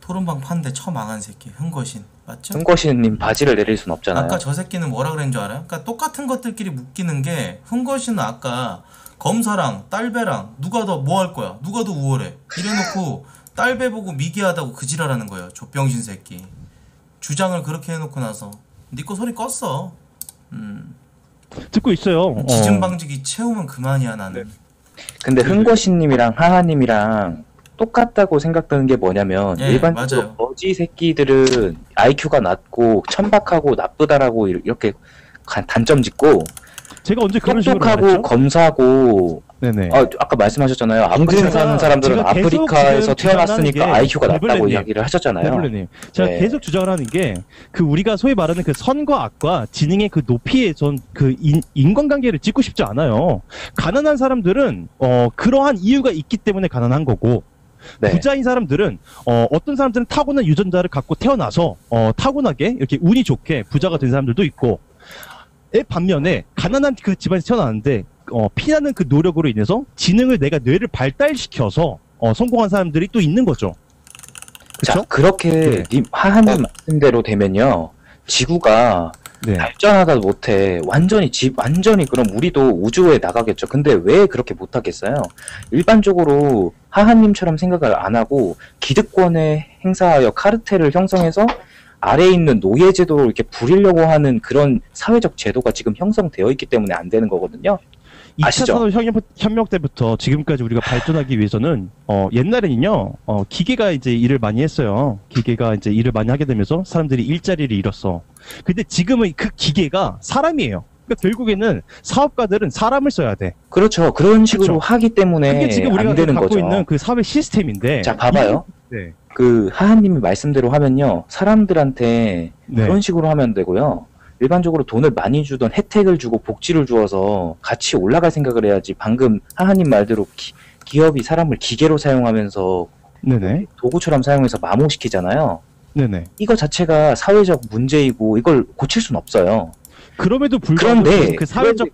토론방 판데 처망한 새끼 흥거신 맞죠? 흥거신님 바지를 내릴 순 없잖아요. 아까 저 새끼는 뭐라 그랬는 줄 알아요? 그러니까 똑같은 것들끼리 묶이는 게 흥거신은 아까 검사랑 딸배랑 누가 더 뭐 할 거야? 누가 더 우월해? 이래놓고 딸배 보고 미개하다고 그지랄하는 거예요. 좆병신 새끼. 주장을 그렇게 해놓고 나서 니 거 소리 껐어. 듣고 있어요. 지증방지기 채우면 그만이야 나는. 네. 근데 흥거신님이랑 하하님이랑 똑같다고 생각되는 게 뭐냐면 예, 일반적으로 거지 새끼들은 IQ가 낮고 천박하고 나쁘다라고 이렇게 단점 짓고 제가 언제 그런 식으로 말했죠? 검사고 네네. 아, 아까 말씀하셨잖아요. 아프리카 사는 사람들은 아프리카에서 태어났으니까 IQ가 낮다고 이야기를 하셨잖아요. 네블레님. 제가 네. 계속 주장을 하는 게 그 우리가 소위 말하는 그 선과 악과 지능의 그 높이에 전 그 인간관계를 짓고 싶지 않아요. 가난한 사람들은 그러한 이유가 있기 때문에 가난한 거고 네. 부자인 사람들은 어떤 사람들은 타고난 유전자를 갖고 태어나서 타고나게 이렇게 운이 좋게 부자가 된 사람들도 있고 반면에 가난한 그 집안에서 태어나는데 피나는 그 노력으로 인해서 지능을 내가 뇌를 발달시켜서 성공한 사람들이 또 있는 거죠. 그쵸? 자 그렇게 네. 하하님 말씀대로 되면요 지구가 네. 발전하다 못해 완전히 그럼 우리도 우주에 나가겠죠. 근데 왜 그렇게 못하겠어요? 일반적으로 하하님처럼 생각을 안 하고 기득권에 행사하여 카르텔을 형성해서 아래에 있는 노예제도를 이렇게 부리려고 하는 그런 사회적 제도가 지금 형성되어 있기 때문에 안 되는 거거든요. 2차 산업혁명 때부터 지금까지 우리가 발전하기 위해서는 옛날에는요 기계가 이제 일을 많이 했어요. 기계가 이제 일을 많이 하게 되면서 사람들이 일자리를 잃었어. 근데 지금은 그 기계가 사람이에요. 그러니까 결국에는 사업가들은 사람을 써야 돼. 그렇죠. 그런 식으로 그렇죠. 하기 때문에 그게 지금 우리가 안 되는 갖고 거죠. 있는 그 사회 시스템인데. 자 봐봐요. 네. 그 하하님이 말씀대로 하면요 사람들한테 네. 그런 식으로 하면 되고요. 일반적으로 돈을 많이 주던 혜택을 주고 복지를 주어서 같이 올라갈 생각을 해야지 방금 하하님 말대로 기업이 사람을 기계로 사용하면서 네네. 도구처럼 사용해서 마모시키잖아요. 네네. 이거 자체가 사회적 문제이고 이걸 고칠 순 없어요. 그럼에도 불구하고 그 사회적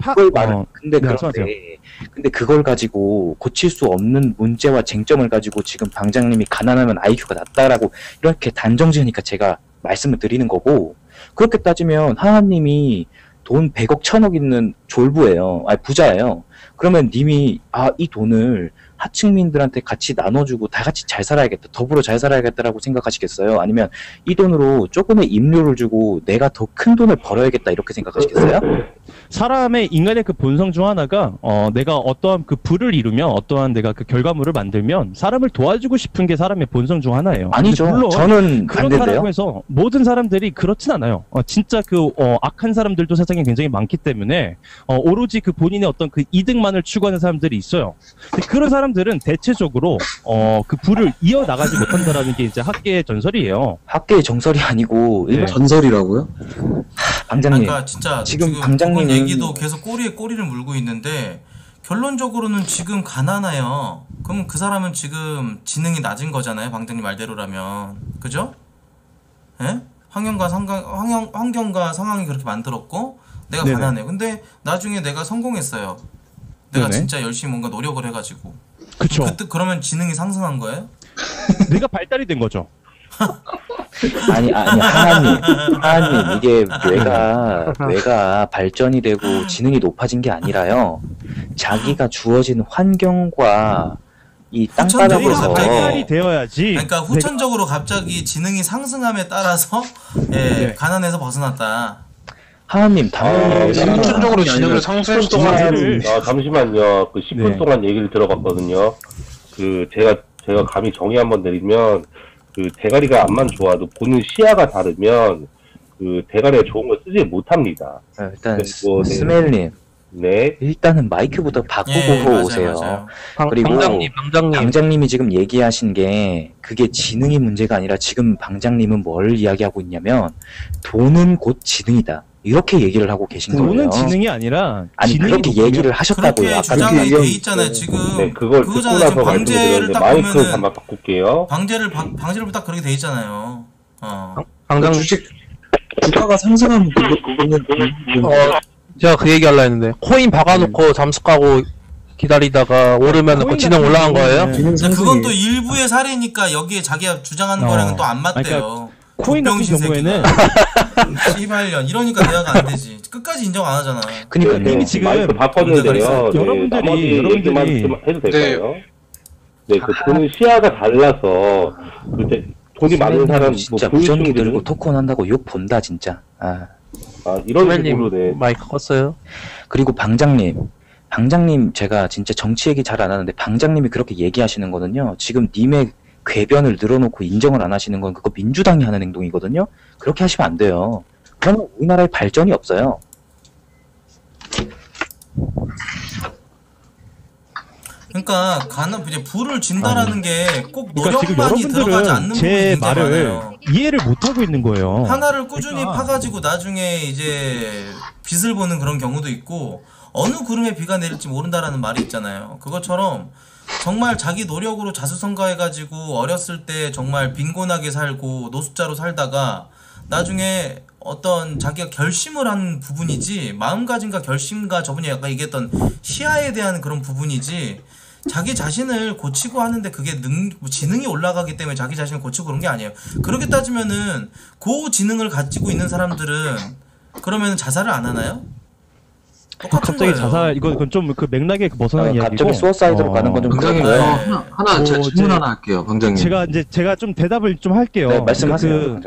근데 그걸 가지고 고칠 수 없는 문제와 쟁점을 가지고 지금 방장님이 가난하면 IQ가 낮다라고 이렇게 단정지으니까 제가 말씀을 드리는 거고 그렇게 따지면 하하님이 돈 100억 1000억 있는 졸부예요. 아니 부자예요. 그러면 님이 아, 이 돈을 하층민들한테 같이 나눠주고 다 같이 잘 살아야겠다. 더불어 잘 살아야겠다라고 생각하시겠어요? 아니면 이 돈으로 조금의 임료를 주고 내가 더 큰 돈을 벌어야겠다 이렇게 생각하시겠어요? 사람의 인간의 그 본성 중 하나가 내가 어떠한 그 부를 이루며 어떠한 내가 그 결과물을 만들면 사람을 도와주고 싶은 게 사람의 본성 중 하나예요. 아니죠. 물론 저는 그렇다고 해서 모든 사람들이 그렇진 않아요. 진짜 그 악한 사람들도 세상에 굉장히 많기 때문에 오로지 그 본인의 어떤 그 이득만을 추구하는 사람들이 있어요. 근데 그런 사람들은 대체적으로 그 부를 이어나가지 못한다라는 게 이제 학계의 전설이에요. 학계의 정설이 아니고 일반 네. 전설이라고요? 방장님. 그러니까 진짜 지금 방장님 얘기도 계속 꼬리에 꼬리를 물고 있는데 결론적으로는 지금 가난해요. 그럼 그 사람은 지금 지능이 낮은 거잖아요. 방장님 말대로라면. 그죠? 예? 환경과 상황이 그렇게 만들었고 내가 네네. 가난해요. 근데 나중에 내가 성공했어요. 내가 네네. 진짜 열심히 뭔가 노력을 해가지고. 그쵸. 그때 그러면 지능이 상승한 거예요? 내가 발달이 된 거죠. 아니 하나님 이게 뇌가 발전이 되고 지능이 높아진 게 아니라요. 자기가 주어진 환경과 이 땅바닥에서 발달이 되어야지. 그러니까 후천적으로 갑자기 지능이 상승함에 따라서 예, 가난에서 벗어났다. 하나님 당연히 후천적으로 지능을 상승했던 거 잠시만요. 그 10분 네. 동안 얘기를 들어봤거든요. 그 제가 감히 정의 한번 내리면. 그 대가리가 암만 좋아도 보는 시야가 다르면 그 대가리에 좋은 걸 쓰지 못합니다. 일단 스멜님 네. 일단은 마이크부터 바꾸고 네, 오세요. 맞아요, 맞아요. 그리고 방장님이 지금 얘기하신 게 그게 지능이 문제가 아니라 지금 방장님은 뭘 이야기하고 있냐면 돈은 곧 지능이다. 이렇게 얘기를 하고 계신 거예요. 돈은 지능이 아니라 그렇게 얘기를 하셨다고요. 그렇게 돼 있잖아요. 지금 네, 그걸 듣고 나서 방제를 딱 마이크를 한번 바꿀게요. 방제를 딱 그렇게 돼 있잖아요. 방장 주가가 상승하면 그거는 제가 그 얘기 하려 했는데 코인 박아놓고 잠수 까고 기다리다가 오르면 그 지능 올라간 거예요? 그건 또 일부의 사례니까 여기에 자기가 주장하는 거랑은 또 안 맞대요. 코인 같은 경우에는 씨발년 이러니까 대화가 안 되지. 끝까지 인정 안 하잖아. 그러니까 네, 이미 지금 바꿨는데요. 네, 여러분들이 좀 해도 될까요? 네, 그 돈은 시야가 달라서 그때 돈이 많은 사람 진짜 무전기 들고 토큰 한다고 욕 본다 진짜. 아 이런 식으로 네. 마이크 껐어요. 그리고 방장님 제가 진짜 정치 얘기 잘 안 하는데 방장님이 그렇게 얘기하시는 거는요. 지금 님의 궤변을 늘어놓고 인정을 안 하시는 건 그거 민주당이 하는 행동이거든요. 그렇게 하시면 안 돼요. 그러면 우리나라의 발전이 없어요. 그러니까 가는 이제 불을 진다라는 게 꼭 노력만이 들어가지 않는 부분이 많아요. 이해를 못 하고 있는 거예요. 하나를 꾸준히 파가지고 나중에 이제 빛을 보는 그런 경우도 있고 어느 구름에 비가 내릴지 모른다라는 말이 있잖아요. 그것처럼. 정말 자기 노력으로 자수성가해가지고 어렸을 때 정말 빈곤하게 살고 노숙자로 살다가 나중에 어떤 자기가 결심을 한 부분이지 마음가짐과 결심과 저번에 약간 얘기했던 시야에 대한 그런 부분이지 자기 자신을 고치고 하는데 그게 지능이 올라가기 때문에 자기 자신을 고치고 그런 게 아니에요. 그렇게 따지면은 고지능을 가지고 있는 사람들은 그러면 자살을 안 하나요? 갑자기 거예요. 자살 이건 좀 그 맥락에 벗어난 이야기고 갑자기 수어사이드로 가는 건 좀 그렇고요. 하나 제가 질문 하나 할게요, 방장님. 제가 좀 대답을 좀 할게요. 네, 말씀하세요.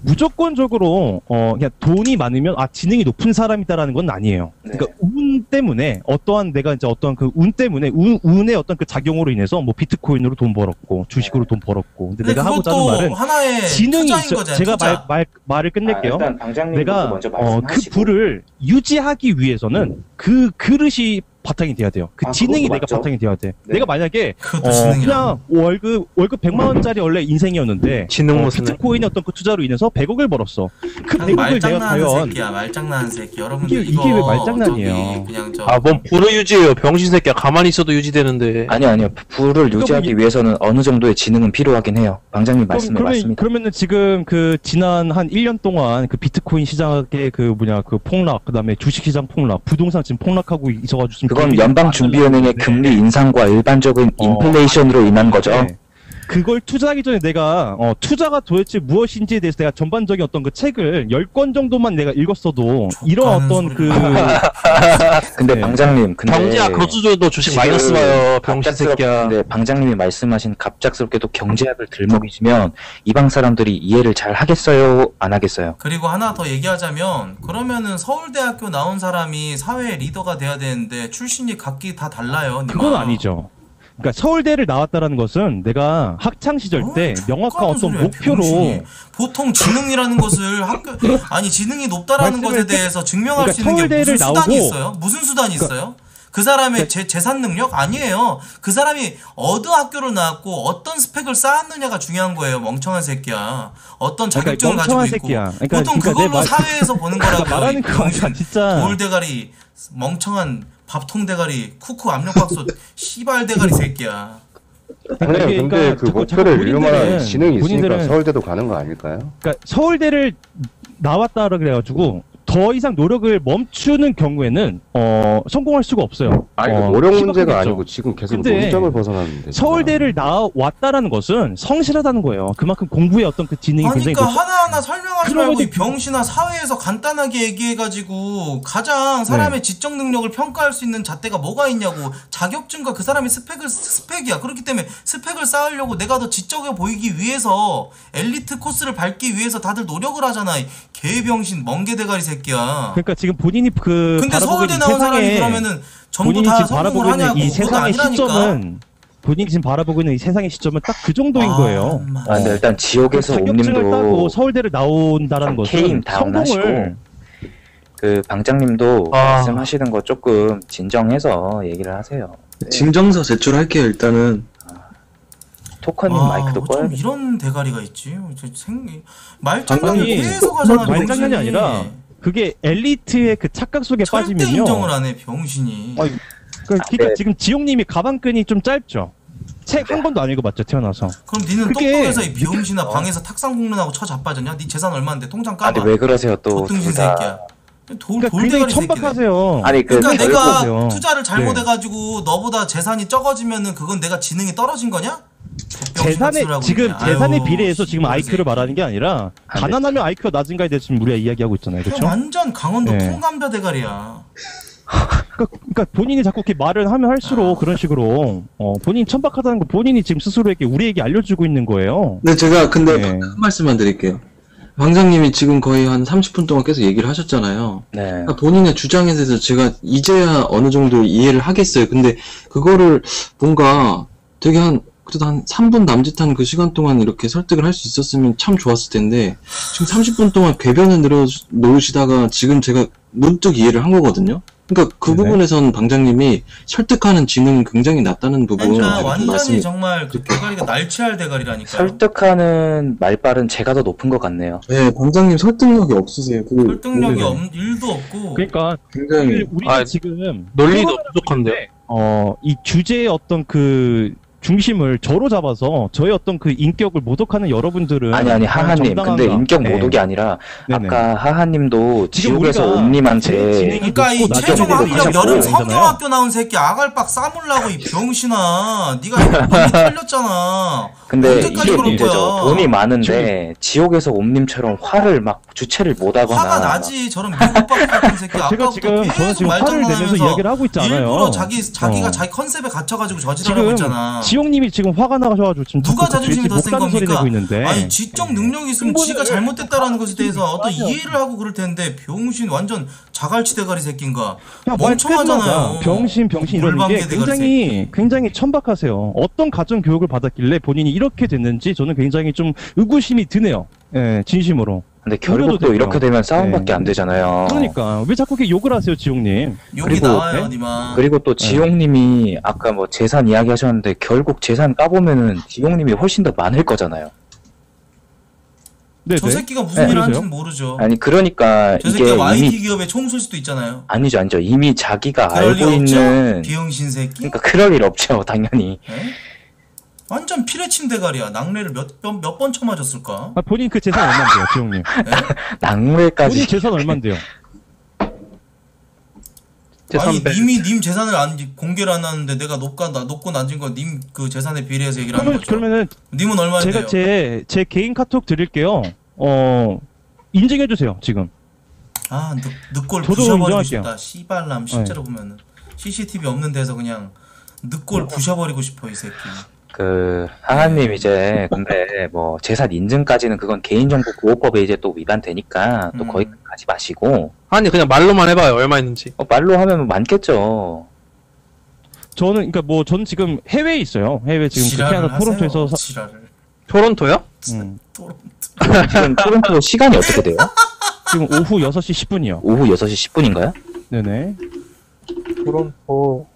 무조건적으로 그냥 돈이 많으면 지능이 높은 사람이다라는 건 아니에요. 네. 그러니까 운 때문에 어떠한 내가 이제 어떤 그 운 때문에 운의 어떤 그 작용으로 인해서 뭐 비트코인으로 돈 벌었고 주식으로 돈 벌었고 근데 내가 하고자 하는 말은 하나의 지능이 있어. 거잖아요, 제가 말을 끝낼게요. 내가 그 부를 유지하기 위해서는 그 그릇이 바탕이 돼야 돼요. 그 지능이 내가 바탕이 돼야 돼. 네. 내가 만약에 그냥 월급 100만원짜리 원래 인생이었는데 비트코인의 어떤 그 투자로 인해서 100억을 벌었어. 그 100억을 내가 과연 말장난 새끼. 여러분들 이게 왜 말장난이에요? 뭔 불을 유지해요. 병신 새끼야. 가만히 있어도 유지되는데. 아니요. 불을 유지하기 위해서는 어느 정도의 지능은 필요하긴 해요. 방장님 말씀에 맞습니다. 그러면은 지금 그 지난 한 1년 동안 그 비트코인 시장의 그 폭락, 그다음에 주식 시장 폭락, 부동산 지금 폭락하고 있어가지고 그건 연방준비은행의 금리 인상과 일반적인 인플레이션으로 인한 거죠. 네. 그걸 투자하기 전에 내가 투자가 도대체 무엇인지에 대해서 내가 전반적인 어떤 그 책을 10권 정도만 내가 읽었어도 이런 어떤 그 근데 네. 방장님 근데 경제학 그렇죠. 주식 마이너스 봐요. 병신 새끼야. 근데 방장님이 말씀하신 갑작스럽게도 경제학을 들먹이시면 이방 사람들이 이해를 잘 하겠어요? 안 하겠어요? 그리고 하나 더 얘기하자면 그러면은 서울대학교 나온 사람이 사회의 리더가 돼야 되는데 출신이 각기 다 달라요. 그건 아니죠. 그러니까 서울대를 나왔다라는 것은 내가 학창시절 때 명확한 어떤 소리야, 목표로 병신이. 보통 지능이라는 것을 지능이 높다라는 것에 대해서 증명할 수 있는 게 무슨 수단이 있어요? 무슨 수단이 있어요? 그 사람의 재산 능력? 아니에요. 그 사람이 어느 학교를 나왔고 어떤 스펙을 쌓았느냐가 중요한 거예요. 멍청한 새끼야. 어떤 자격증을 가지고 있고. 그러니까, 보통 그걸로 사회에서 보는 거라고. 말하는 거 아니야, 진짜. 돌대가리, 멍청한 밥통 대가리, 쿠쿠 압력박소, 씨발 대가리 새끼야. 선생님, 근데 그 목표를 이룰 만한 지능이 있으니까 서울대도 가는 거 아닐까요? 그러니까 서울대를 나왔다 그래가지고 더 이상 노력을 멈추는 경우에는 성공할 수가 없어요. 노력 문제가 아니고 지금 계속 논점을 벗어났는데 서울대를 나왔다라는 것은 성실하다는 거예요. 그만큼 공부의 어떤 그 지능이 그러니까 하나하나 설명하지 말고 이 병신아 사회에서 간단하게 얘기해가지고 가장 사람의 지적 능력을 평가할 수 있는 잣대가 뭐가 있냐고. 자격증과 그 사람의 스펙이야. 그렇기 때문에 스펙을 쌓으려고 내가 더 지적해 보이기 위해서 엘리트 코스를 밟기 위해서 다들 노력을 하잖아. 개병신 멍게 대가리 새끼. 그러니까 지금 본인이 근데 서울대 나온 사람이 그러면은 전부 다 성공을 하냐고. 이 세상의 시점은 본인이 지금 바라보고 있는 이 세상의 시점은 딱 그 정도인 거예요. 근데 일단 지옥에서 옴님도 서울대를 나온다라는 것은 성공을 그 방장님도 말씀하시는 거 조금 진정해서 얘기를 하세요. 네. 진정서 제출할게요. 일단은 토커님 마이크도 꺼야. 어쩜 이런 대가리가 있지? 말장난을 계속 하잖아. 말장난이 아니라 그게 엘리트의 그 착각 속에 빠지면요. 절대 인정을 안 해 병신이. 아니, 그러니까 네. 지금 지용님이 가방끈이 좀 짧죠. 책 한 번도 안 읽어봤죠 태어나서. 그럼 니는 똥꼬에서 이 병신아 방에서 탁상 공론하고 처 자빠졌냐? 니 재산 얼마인데 통장 까봐. 아니 왜 그러세요 또. 등신 새끼야. 돌대가리 천박하세요. 아니 그러니까 내가 투자를 잘못해가지고 너보다 재산이 적어지면은 그건 내가 지능이 떨어진 거냐? 재산에 지금 그냥. 재산에 비례해서 지금 IQ를 말하는 게 아니라 가난하면 IQ가 낮은가에 대해서 지금 우리가 이야기하고 있잖아요. 그렇죠? 완전 강원도 통감벼 대가리야. 그러니까 본인이 자꾸 이렇게 말을 하면 할수록 그런 식으로 본인 천박하다는 거 본인이 지금 스스로에게 우리에게 알려주고 있는 거예요. 네, 제가 근데 한 말씀만 드릴게요. 방장님이 지금 거의 한 30분 동안 계속 얘기를 하셨잖아요. 네. 그러니까 본인의 주장에 대해서 제가 이제야 어느 정도 이해를 하겠어요. 근데 그거를 뭔가 되게 한 그래도 한 3분 남짓한 그 시간 동안 이렇게 설득을 할 수 있었으면 참 좋았을 텐데 지금 30분 동안 궤변을 늘어놓으시다가 지금 제가 문득 이해를 한 거거든요. 그러니까 그 부분에선 방장님이 설득하는 지능이 굉장히 낮다는 부분 그러니까 완전히 말씀이... 정말 그 대가리가 날치알 대가리라니까요. 설득하는 말발은 제가 더 높은 것 같네요. 네, 방장님 설득력이 없으세요. 설득력이 일도 없고 그러니까 굉장히 우리 지금 논리도 부족한데 이 주제의 어떤 그 중심을 저로 잡아서 저의 어떤 그 인격을 모독하는 여러분들은 아니 하하님 근데 인격 모독이 아니라 아까 하하님도 지옥에서 옴님한테 그러니까 이 최종 합격 여름 성경학교 나온 새끼 아갈박 싸물라고 이 병신아 니가 돈이 틀렸잖아. 근데 이게 문제죠. 돈이 많은데 지옥에서 옴님처럼 화를 막 주체를 못하거나 화가 나지 저런 미국박 같은 새끼 아까부터 계속 말장난하면서 이야기를 하고 있잖아요. 일부러 자기가 자기 컨셉에 갇혀가지고 저지랄하고 있잖아. 지용님이 지금 화가 나셔가지고 지금 누가 자존심이 더 센 겁니까? 아니 지적 능력이 있으면 지가 잘못됐다라는 것에 대해서 어떤 이해를 하고 그럴 텐데 병신 완전 자갈치 대가리 새끼인가? 멍청하잖아요. 병신 이런 게 굉장히 천박하세요. 어떤 가정 교육을 받았길래 본인이 이렇게 됐는지 저는 굉장히 좀 의구심이 드네요. 예, 진심으로. 근데 결국 또 이렇게 되면 싸움밖에 안 되잖아요. 그러니까 왜 자꾸 이렇게 욕을 하세요 지용님. 욕이 나와요 니마. 그리고 또 지용님이 아까 뭐 재산 이야기 하셨는데 결국 재산 까보면은 지용님이 훨씬 더 많을 거잖아요. 네네. 저 새끼가 무슨 일을 하는지는 모르죠. 아니 그러니까 저 새끼가 YT 이미... 기업의 총수일 수도 있잖아요. 아니죠 이미 자기가 알고 있는 비영신 새끼? 그러니까 그럴 일 없죠 당연히. 에? 완전 피레침 대가리야. 낙뢰를 몇 번 쳐맞았을까? 아, 본인 그 재산 얼만데요, 지용님? 낙뢰까지. 본인 재산 얼만데요? 아니 님이 님 재산을 공개를 안 하는데 내가 높고 낮은 건 님 그 재산에 비례해서 얘기를 하는 거죠. 그러면은 님은 얼마인데요? 제가 제 개인 카톡 드릴게요. 인증해 주세요 지금. 아 늑골 부셔버리고 싶다. 씨발람 실제로 보면은 CCTV 없는 데서 그냥 늑골 부셔버리고 싶어 이 새끼. 그 하하님 이제 근데 뭐 재산 인증까지는 그건 개인정보 보호법에 이제 또 위반되니까 또 거기 가지 마시고 아니 그냥 말로만 해봐요 얼마 있는지. 말로 하면 많겠죠. 저는 그러니까 뭐 저는 지금 해외에 있어요. 해외 지금 캐나다 토론토에서 토론토요? 지금 토론토 시간이 어떻게 돼요? 지금 오후 6시 10분이요. 오후 6시 10분인가요? 네네. 토론토.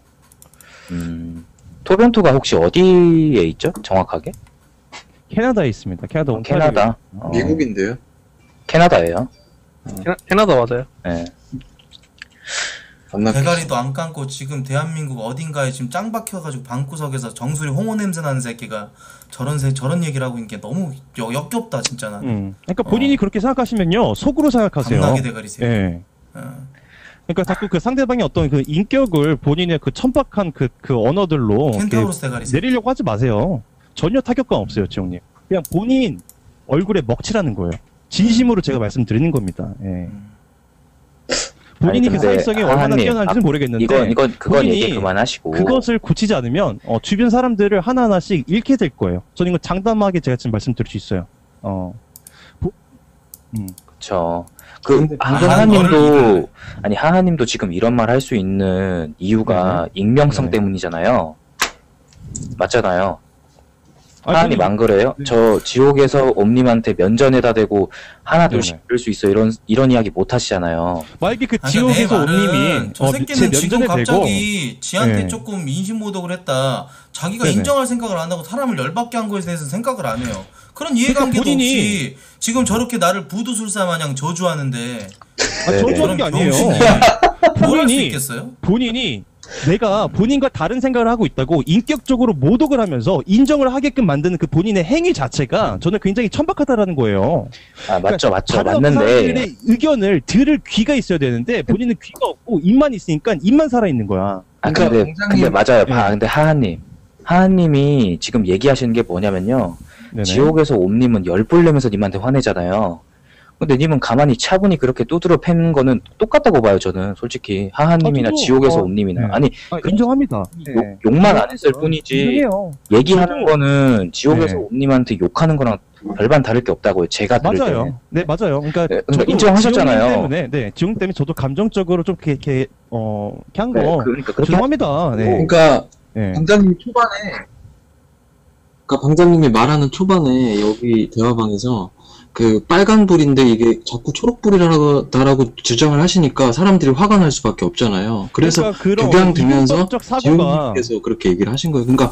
토론토가 혹시 어디에 있죠? 정확하게? 캐나다에 있습니다. 캐나다 온타리오. 캐나다. 미국인데요? 캐나다예요. 캐나다 맞아요. 네. 대가리도 안 감고 지금 대한민국 어딘가에 지금 짱 박혀가지고 방구석에서 정수리 홍어 냄새 나는 새끼가 저런 얘기를 하고 있는 게 너무 역겹다 진짜 나는. 그러니까 본인이 그렇게 생각하시면요 속으로 생각하세요. 감나게 대가리세요. 네. 그러니까 자꾸 그 상대방의 어떤 그 인격을 본인의 그 천박한 그 언어들로 내리려고 하지 마세요. 전혀 타격감 없어요, 지용님. 그냥 본인 얼굴에 먹칠하는 거예요. 진심으로 제가 말씀드리는 겁니다. 예. 본인이 그 사회성이 얼마나 뛰어난지는 모르겠는데 그건 얘기 그만하시고 그것을 고치지 않으면 주변 사람들을 하나하나씩 잃게 될 거예요. 저는 이건 장담하게 제가 지금 말씀드릴 수 있어요. 그렇죠. 하하님도 하하님도 지금 이런 말 할 수 있는 이유가 익명성 때문이잖아요. 맞잖아요. 하나님 안 그래요? 네. 저 지옥에서 옴님한테 면전에다 대고 하나 둘씩 들을 수 있어 이런 이야기 못 하시잖아요. 만약에 그 지옥에서 옴님이 저 새끼는 지금 갑자기 대고. 지한테 네. 조금 인신모독을 했다. 자기가 네네. 인정할 생각을 안 하고 사람을 열받게 한 거에 대해서 생각을 안 해요. 그런 이해관계도 그러니까 없이 지금 저렇게 나를 부두술사 마냥 저주하는데 아, 저주하는 게 아니에요. 본인이 내가 본인과 다른 생각을 하고 있다고 인격적으로 모독을 하면서 인정을 하게끔 만드는 그 본인의 행위 자체가 저는 굉장히 천박하다라는 거예요. 아 맞죠, 그러니까 맞죠, 맞는데 사람들의 의견을 들을 귀가 있어야 되는데 본인은 귀가 없고 입만 있으니까 입만 살아 있는 거야. 아 근데 맞아요. 네. 근데 하하님이 지금 얘기하시는 게 뭐냐면요. 네네. 지옥에서 옴님은 열불 내면서 님한테 화내잖아요. 근데 님은 가만히 차분히 그렇게 두드려 패는 거는 똑같다고 봐요, 저는. 솔직히 하하님이나 지옥에서 옴님이나 네. 아니 인정합니다. 네. 욕만 안 했을 뿐이지 인정해요. 얘기하는 거는 지옥에서 옴님한테 네. 욕하는 거랑 별반 다를 게 없다고요. 제가 들을 때는. 맞아요. 네 맞아요. 그러니까, 네, 그러니까 인정하셨잖아요. 지옥 때문에, 네, 지옥 때문에 저도 감정적으로 좀 이렇게 한 거. 네, 그러니까 죄송합니다. 네. 그러니까 방장님 초반에, 그러니까 방장님이 말하는 초반에 여기 대화방에서. 그 빨간불인데 이게 자꾸 초록불이라고 주장을 하시니까 사람들이 화가 날 수밖에 없잖아요. 그래서 격양되면서 지훈님께서 그렇게 얘기를 하신 거예요. 그러니까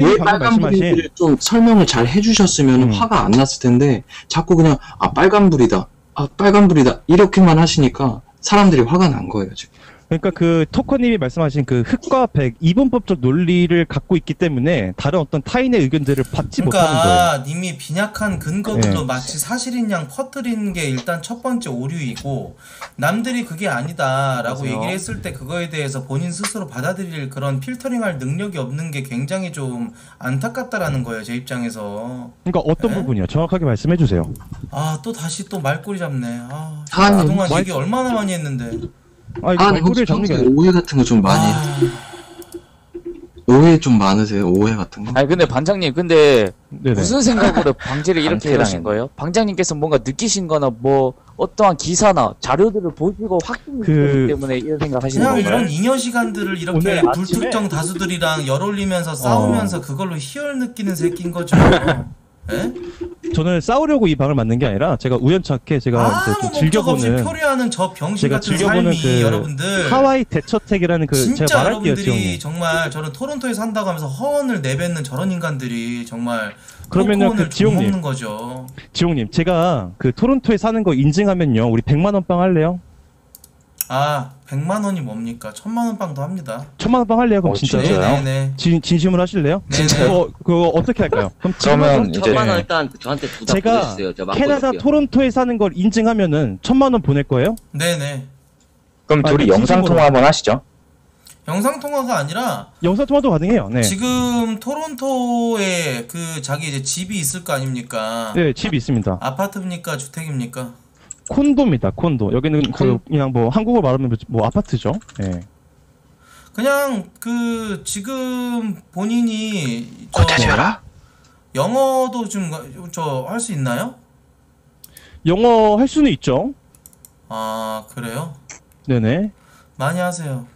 왜 빨간불인지를 좀 설명을 잘 해주셨으면 화가 안 났을 텐데 자꾸 그냥 아 빨간불이다, 아 빨간불이다 이렇게만 하시니까 사람들이 화가 난 거예요 지금. 그러니까 그 토커님이 말씀하신 그 흑과 백 이분법적 논리를 갖고 있기 때문에 다른 어떤 타인의 의견들을 받지 못하는 거예요. 그러니까 님이 빈약한 근거들로 네. 마치 사실인 양 퍼뜨린 게 일단 첫 번째 오류이고 남들이 그게 아니다라고 맞아요. 얘기를 했을 때 그거에 대해서 본인 스스로 받아들일 그런 필터링할 능력이 없는 게 굉장히 좀 안타깝다라는 거예요. 제 입장에서. 그러니까 어떤 네? 부분이요? 정확하게 말씀해 주세요. 아, 또 다시 또 말꼬리 잡네. 아, 그동안 얘기 얼마나 많이 했는데. 아, 혹시 평소에 오해 같은 거 좀 많이 오해 좀 많으세요? 오해 같은 거? 아니 근데 반장님 근데 네네. 무슨 생각으로 방제를 이렇게 하신 거예요? 방장님께서 뭔가 느끼신 거나 뭐 어떠한 기사나 자료들을 보시고 확신이 있기 때문에 이런 생각하시는 거예요? 그냥 이런 잉여 시간들을 이렇게 불특정 다수들이랑 열 올리면서 싸우면서 그걸로 희열 느끼는 새끼인 거죠. 네? 저는 싸우려고 이 방을 만든 게 아니라 제가 우연찮게 제가 이제 좀 즐겨보는 표리하는 저 병신 같은 삶이 그 여러분들 하와이 대처택이라는 그 진짜 제가 말할게요, 여러분들이 정말 저는 토론토에 산다고 하면서 허언을 내뱉는 저런 인간들이 정말 그러면은 그 지옥님 거죠. 지옥님 제가 그 토론토에 사는 거 인증하면요 우리 100만 원 빵 할래요? 아 100만 원이 뭡니까? 1000만 원 빵도 합니다. 1000만 원 빵 할래요? 그럼 진짜요? 네네네. 진심으로 하실래요? 진짜 그거 어떻게 할까요? 그러면 1000만 원 일단 저한테 부담 보내주세요. 제가 캐나다 토론토에 사는 걸 인증하면은 1000만 원 보낼 거예요? 네네. 그럼 둘이 영상통화 한번 하시죠. 영상통화가 아니라 영상통화도 가능해요. 네. 지금 토론토에 그 자기 이제 집이 있을 거 아닙니까? 네, 집이 있습니다. 아파트입니까? 주택입니까? 콘도입니다. 콘도. 여기는 그냥 뭐 한국어 말하면 뭐 아파트죠. 예. 그냥 그 지금 본인이 고태지어라? 영어도 좀 저 할 수 있나요? 영어 할 수는 있죠. 아 그래요? 네네. 많이 하세요.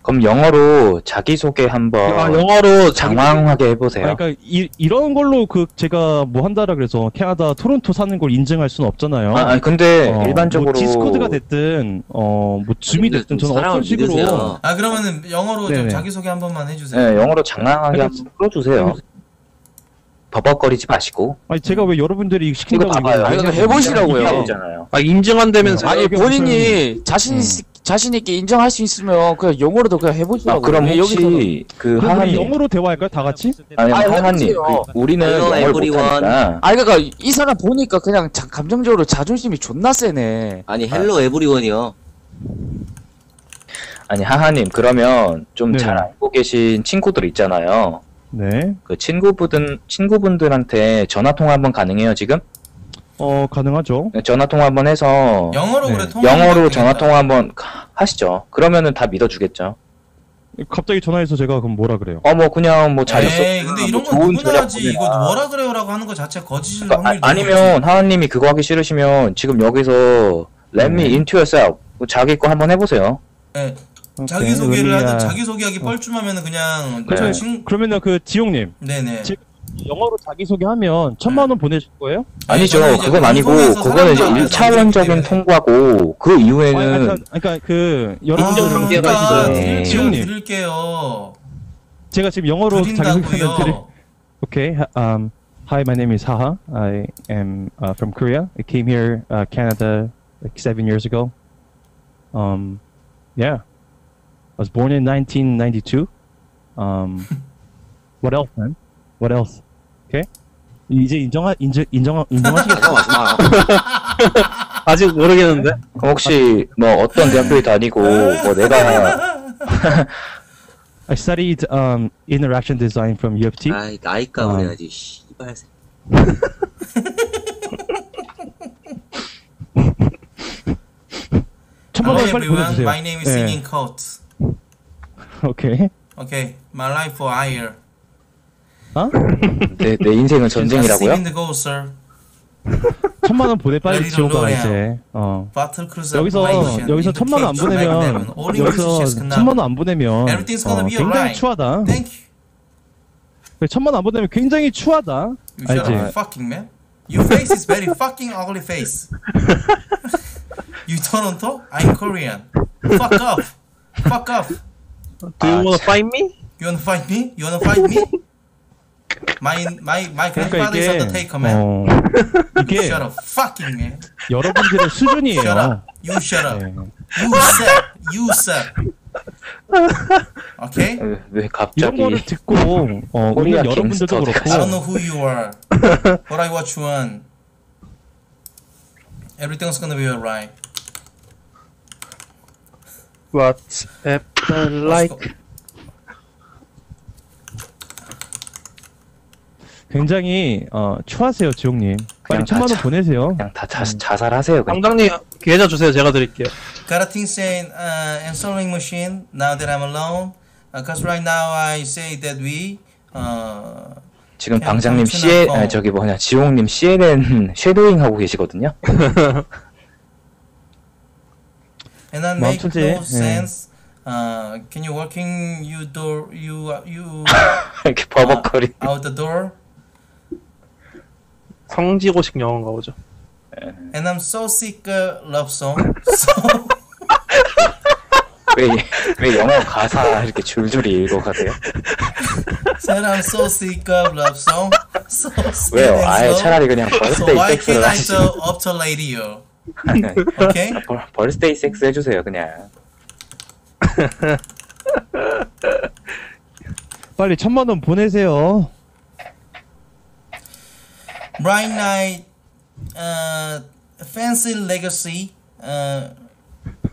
그럼 영어로 자기소개 한번 영어로 장황하게 해보세요. 아, 그러니까 이런 걸로 그 제가 뭐 한다라 그래서 캐나다 토론토 사는 걸 인증할 수는 없잖아요. 아니 근데 일반적으로 뭐 디스코드가 됐든 뭐 줌이 됐든 저는 어떤 식으로 아 그러면은 영어로 네네. 좀 자기소개 한 번만 해주세요. 네 영어로 장황하게 한번 풀어주세요. 버벅거리지 마시고. 아니 제가 왜 여러분들이 시킨다고 봐봐요. 아니 해보시라고요. 아 인증한다면서. 아니 본인이 자신 있게 인정할 수 있으면 그냥 영어로도 그냥 해보시라고. 아, 그럼 혹시 그 하하님 영어로 대화할까요? 다 같이? 아니 하하님 우리는 영어를 못하니까. 아니 그러니까 이 사람 보니까 그냥 감정적으로 자존심이 존나 세네. 아니 헬로 에브리원이요. 아니 하하님 그러면 좀 잘 알고 계신 친구들 있잖아요. 네. 그 친구분들한테 전화통화 한번 가능해요 지금? 가능하죠. 네, 전화통화 한번 해서 영어로 네. 그래 영어로 전화통화 한번 하시죠. 그러면은 다 믿어주겠죠. 갑자기 전화해서 제가 그럼 뭐라 그래요? 뭐 그냥 뭐 잘했어. 근데 이런 건 누구나 하지. 이거 뭐라 그래요라고 하는 거 자체가 거짓일 확률이 높아요. 아니면 하하님이 그거 하기 싫으시면 지금 여기서 Let me into yourself 자기 거 한번 해보세요. 네. 자기소개를 하든 자기소개하기 뻘쭘하면은 그냥 그러면은 그 지용님 네네 영어로 자기소개하면 1,000만 원 보내줄 거예요? 아니죠. 그건 아니고, 그거는 이제 1차원적인 통과고, 그 이후에는. 아니, 그러니까 그, 여러분들 관계가 있어요. 지훈님. 드릴게요. 제가 지금 영어로 자기소개하면 드릴. Okay, hi, my name is Haha. I am from Korea. I came here, Canada, like 7 years ago. Yeah. I was born in 1992. What else, man? What else? Okay. 이제 인정하시겠죠? 아직 모르겠는데. 혹시 뭐 어떤 대학교에 다니고 뭐 내가 I studied interaction design from U of T. 아이 나이가 오래야지 씨발. Hello everyone. My name is Singing Coat. Okay. Okay. My life for hire. 어? 내 인생은 전쟁이라고요? 1,000만 원 보내 빨리 지원가 이제. 어. 여기서 1,000만 원 안 보내면 여기서 1,000만 원 안 보내면 굉장히 추하다. 1,000만 원 안 보내면 굉장히 추하다. 알지? Fucking man. Your face is very fucking ugly face. You Toronto? I'm Korean. Fuck off. Fuck off. Do you wanna fight me? You wanna fight me? You wanna fight me? My grandfather is undertaker man. 이게 shut up, fucking man. 여러분들의 수준이에요. Shut up. You shut up. You suck. Okay. 왜 갑자기 이런 거를 듣고 우리 여러분들도 그렇고. I don't know who you are, but I watch you on. Everything's gonna be alright. What's happening like? 굉장히 추하세요, 지옥님. 빨리 1,000만 원 보내세요. 그냥 다 자살하세요. 당장님 계좌 주세요. 제가 드릴게요. Got a thing saying I'm sewing machine now that I'm alone. Because right now I say that we 지금 방장님 저기 뭐냐 지옥님 CNN 쉐도잉 하고 계시거든요. And I make no sense. Can you walking you door you 이렇게 버벅거리 out the door. 성지고식 영어인가 보죠. And I'm so sick love song. 왜 영어 가사 이렇게 줄줄이 읽어가세요? And I'm so sick of love song. 왜요? 아예 차라리 그냥 birthday sex를 하시죠. So why can't I go up to lady요? Okay? birthday sex 해주세요 그냥. 빨리 1,000만 원 보내세요. Bright night, fancy legacy.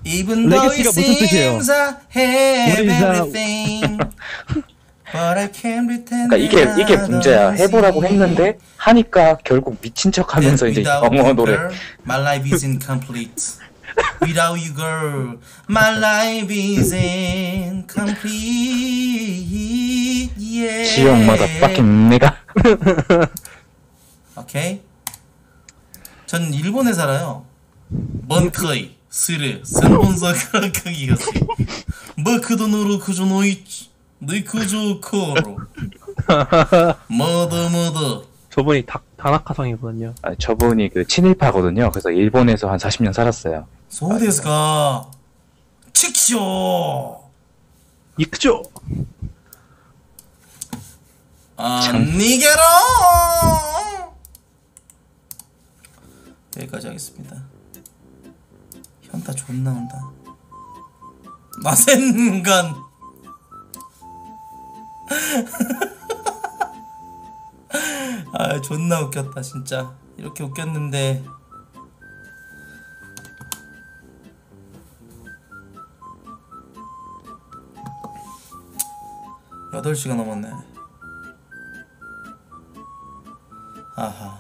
Even though it seems I have everything, but I can't pretend. 그러니까 이게 문제야. 해보라고 했는데 하니까 결국 미친 척하면서 이제 영어 노래. My life is incomplete. Without you, girl, my life is incomplete. Yeah. 지옥 motherfucking nigga. 오케이. 전 일본에 살아요. 먼크이 스레 일본사 가락하기였어. 마크도노로 그저 노이치 네 그저 코로. 뭐더뭐더. 저분이 다나카성이거든요. 아 저분이 그 친일파거든요. 그래서 일본에서 한 40년 살았어요. 소데스가 치키쇼. 이크죠. 아 니게로. 여기까지 하겠습니다. 현타 존나 온다. 마센간 아 존나 웃겼다 진짜. 이렇게 웃겼는데 여덟 시가 넘었네. 아하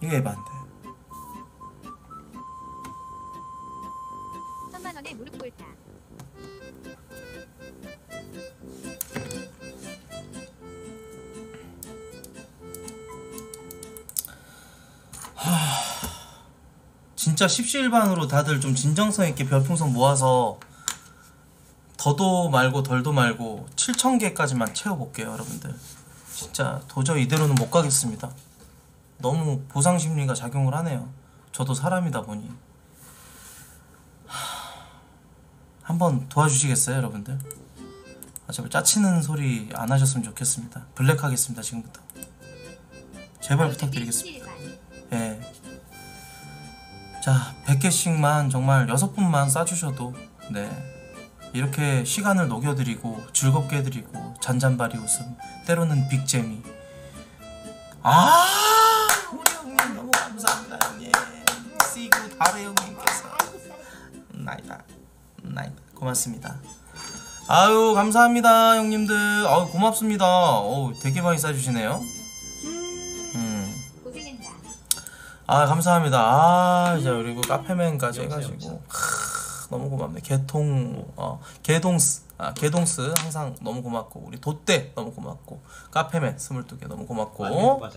이거 에반데. 진짜 십시일반으로 다들 좀 진정성 있게 별풍선 모아서 더도 말고 덜도 말고 7,000개까지만 채워볼게요 여러분들. 진짜 도저히 이대로는 못 가겠습니다. 너무 보상심리가 작용을 하네요. 저도 사람이다 보니. 한번 도와주시겠어요, 여러분들? 아, 제발 짜치는 소리 안 하셨으면 좋겠습니다. 블랙하겠습니다, 지금부터. 제발 부탁드리겠습니다. 예. 자, 100개씩만 정말 6분만 싸주셔도, 네, 이렇게 시간을 녹여드리고 즐겁게 해드리고 잔잔바리 웃음, 때로는 빅재미. 아, 우리 형님 너무 감사합니다. 예. 씨구 다래 형님께서 나이다 나이다 고맙습니다. 아유 감사합니다 형님들. 아유 고맙습니다. 어우 되게 많이 싸주시네요. 고생했다. 아 감사합니다. 아 이제 그리고 카페맨까지 해가지고. 너무 고맙네. 개동스 항상 너무 고맙고, 우리 도떼 너무 고맙고, 카페맨 22개 너무 고맙고,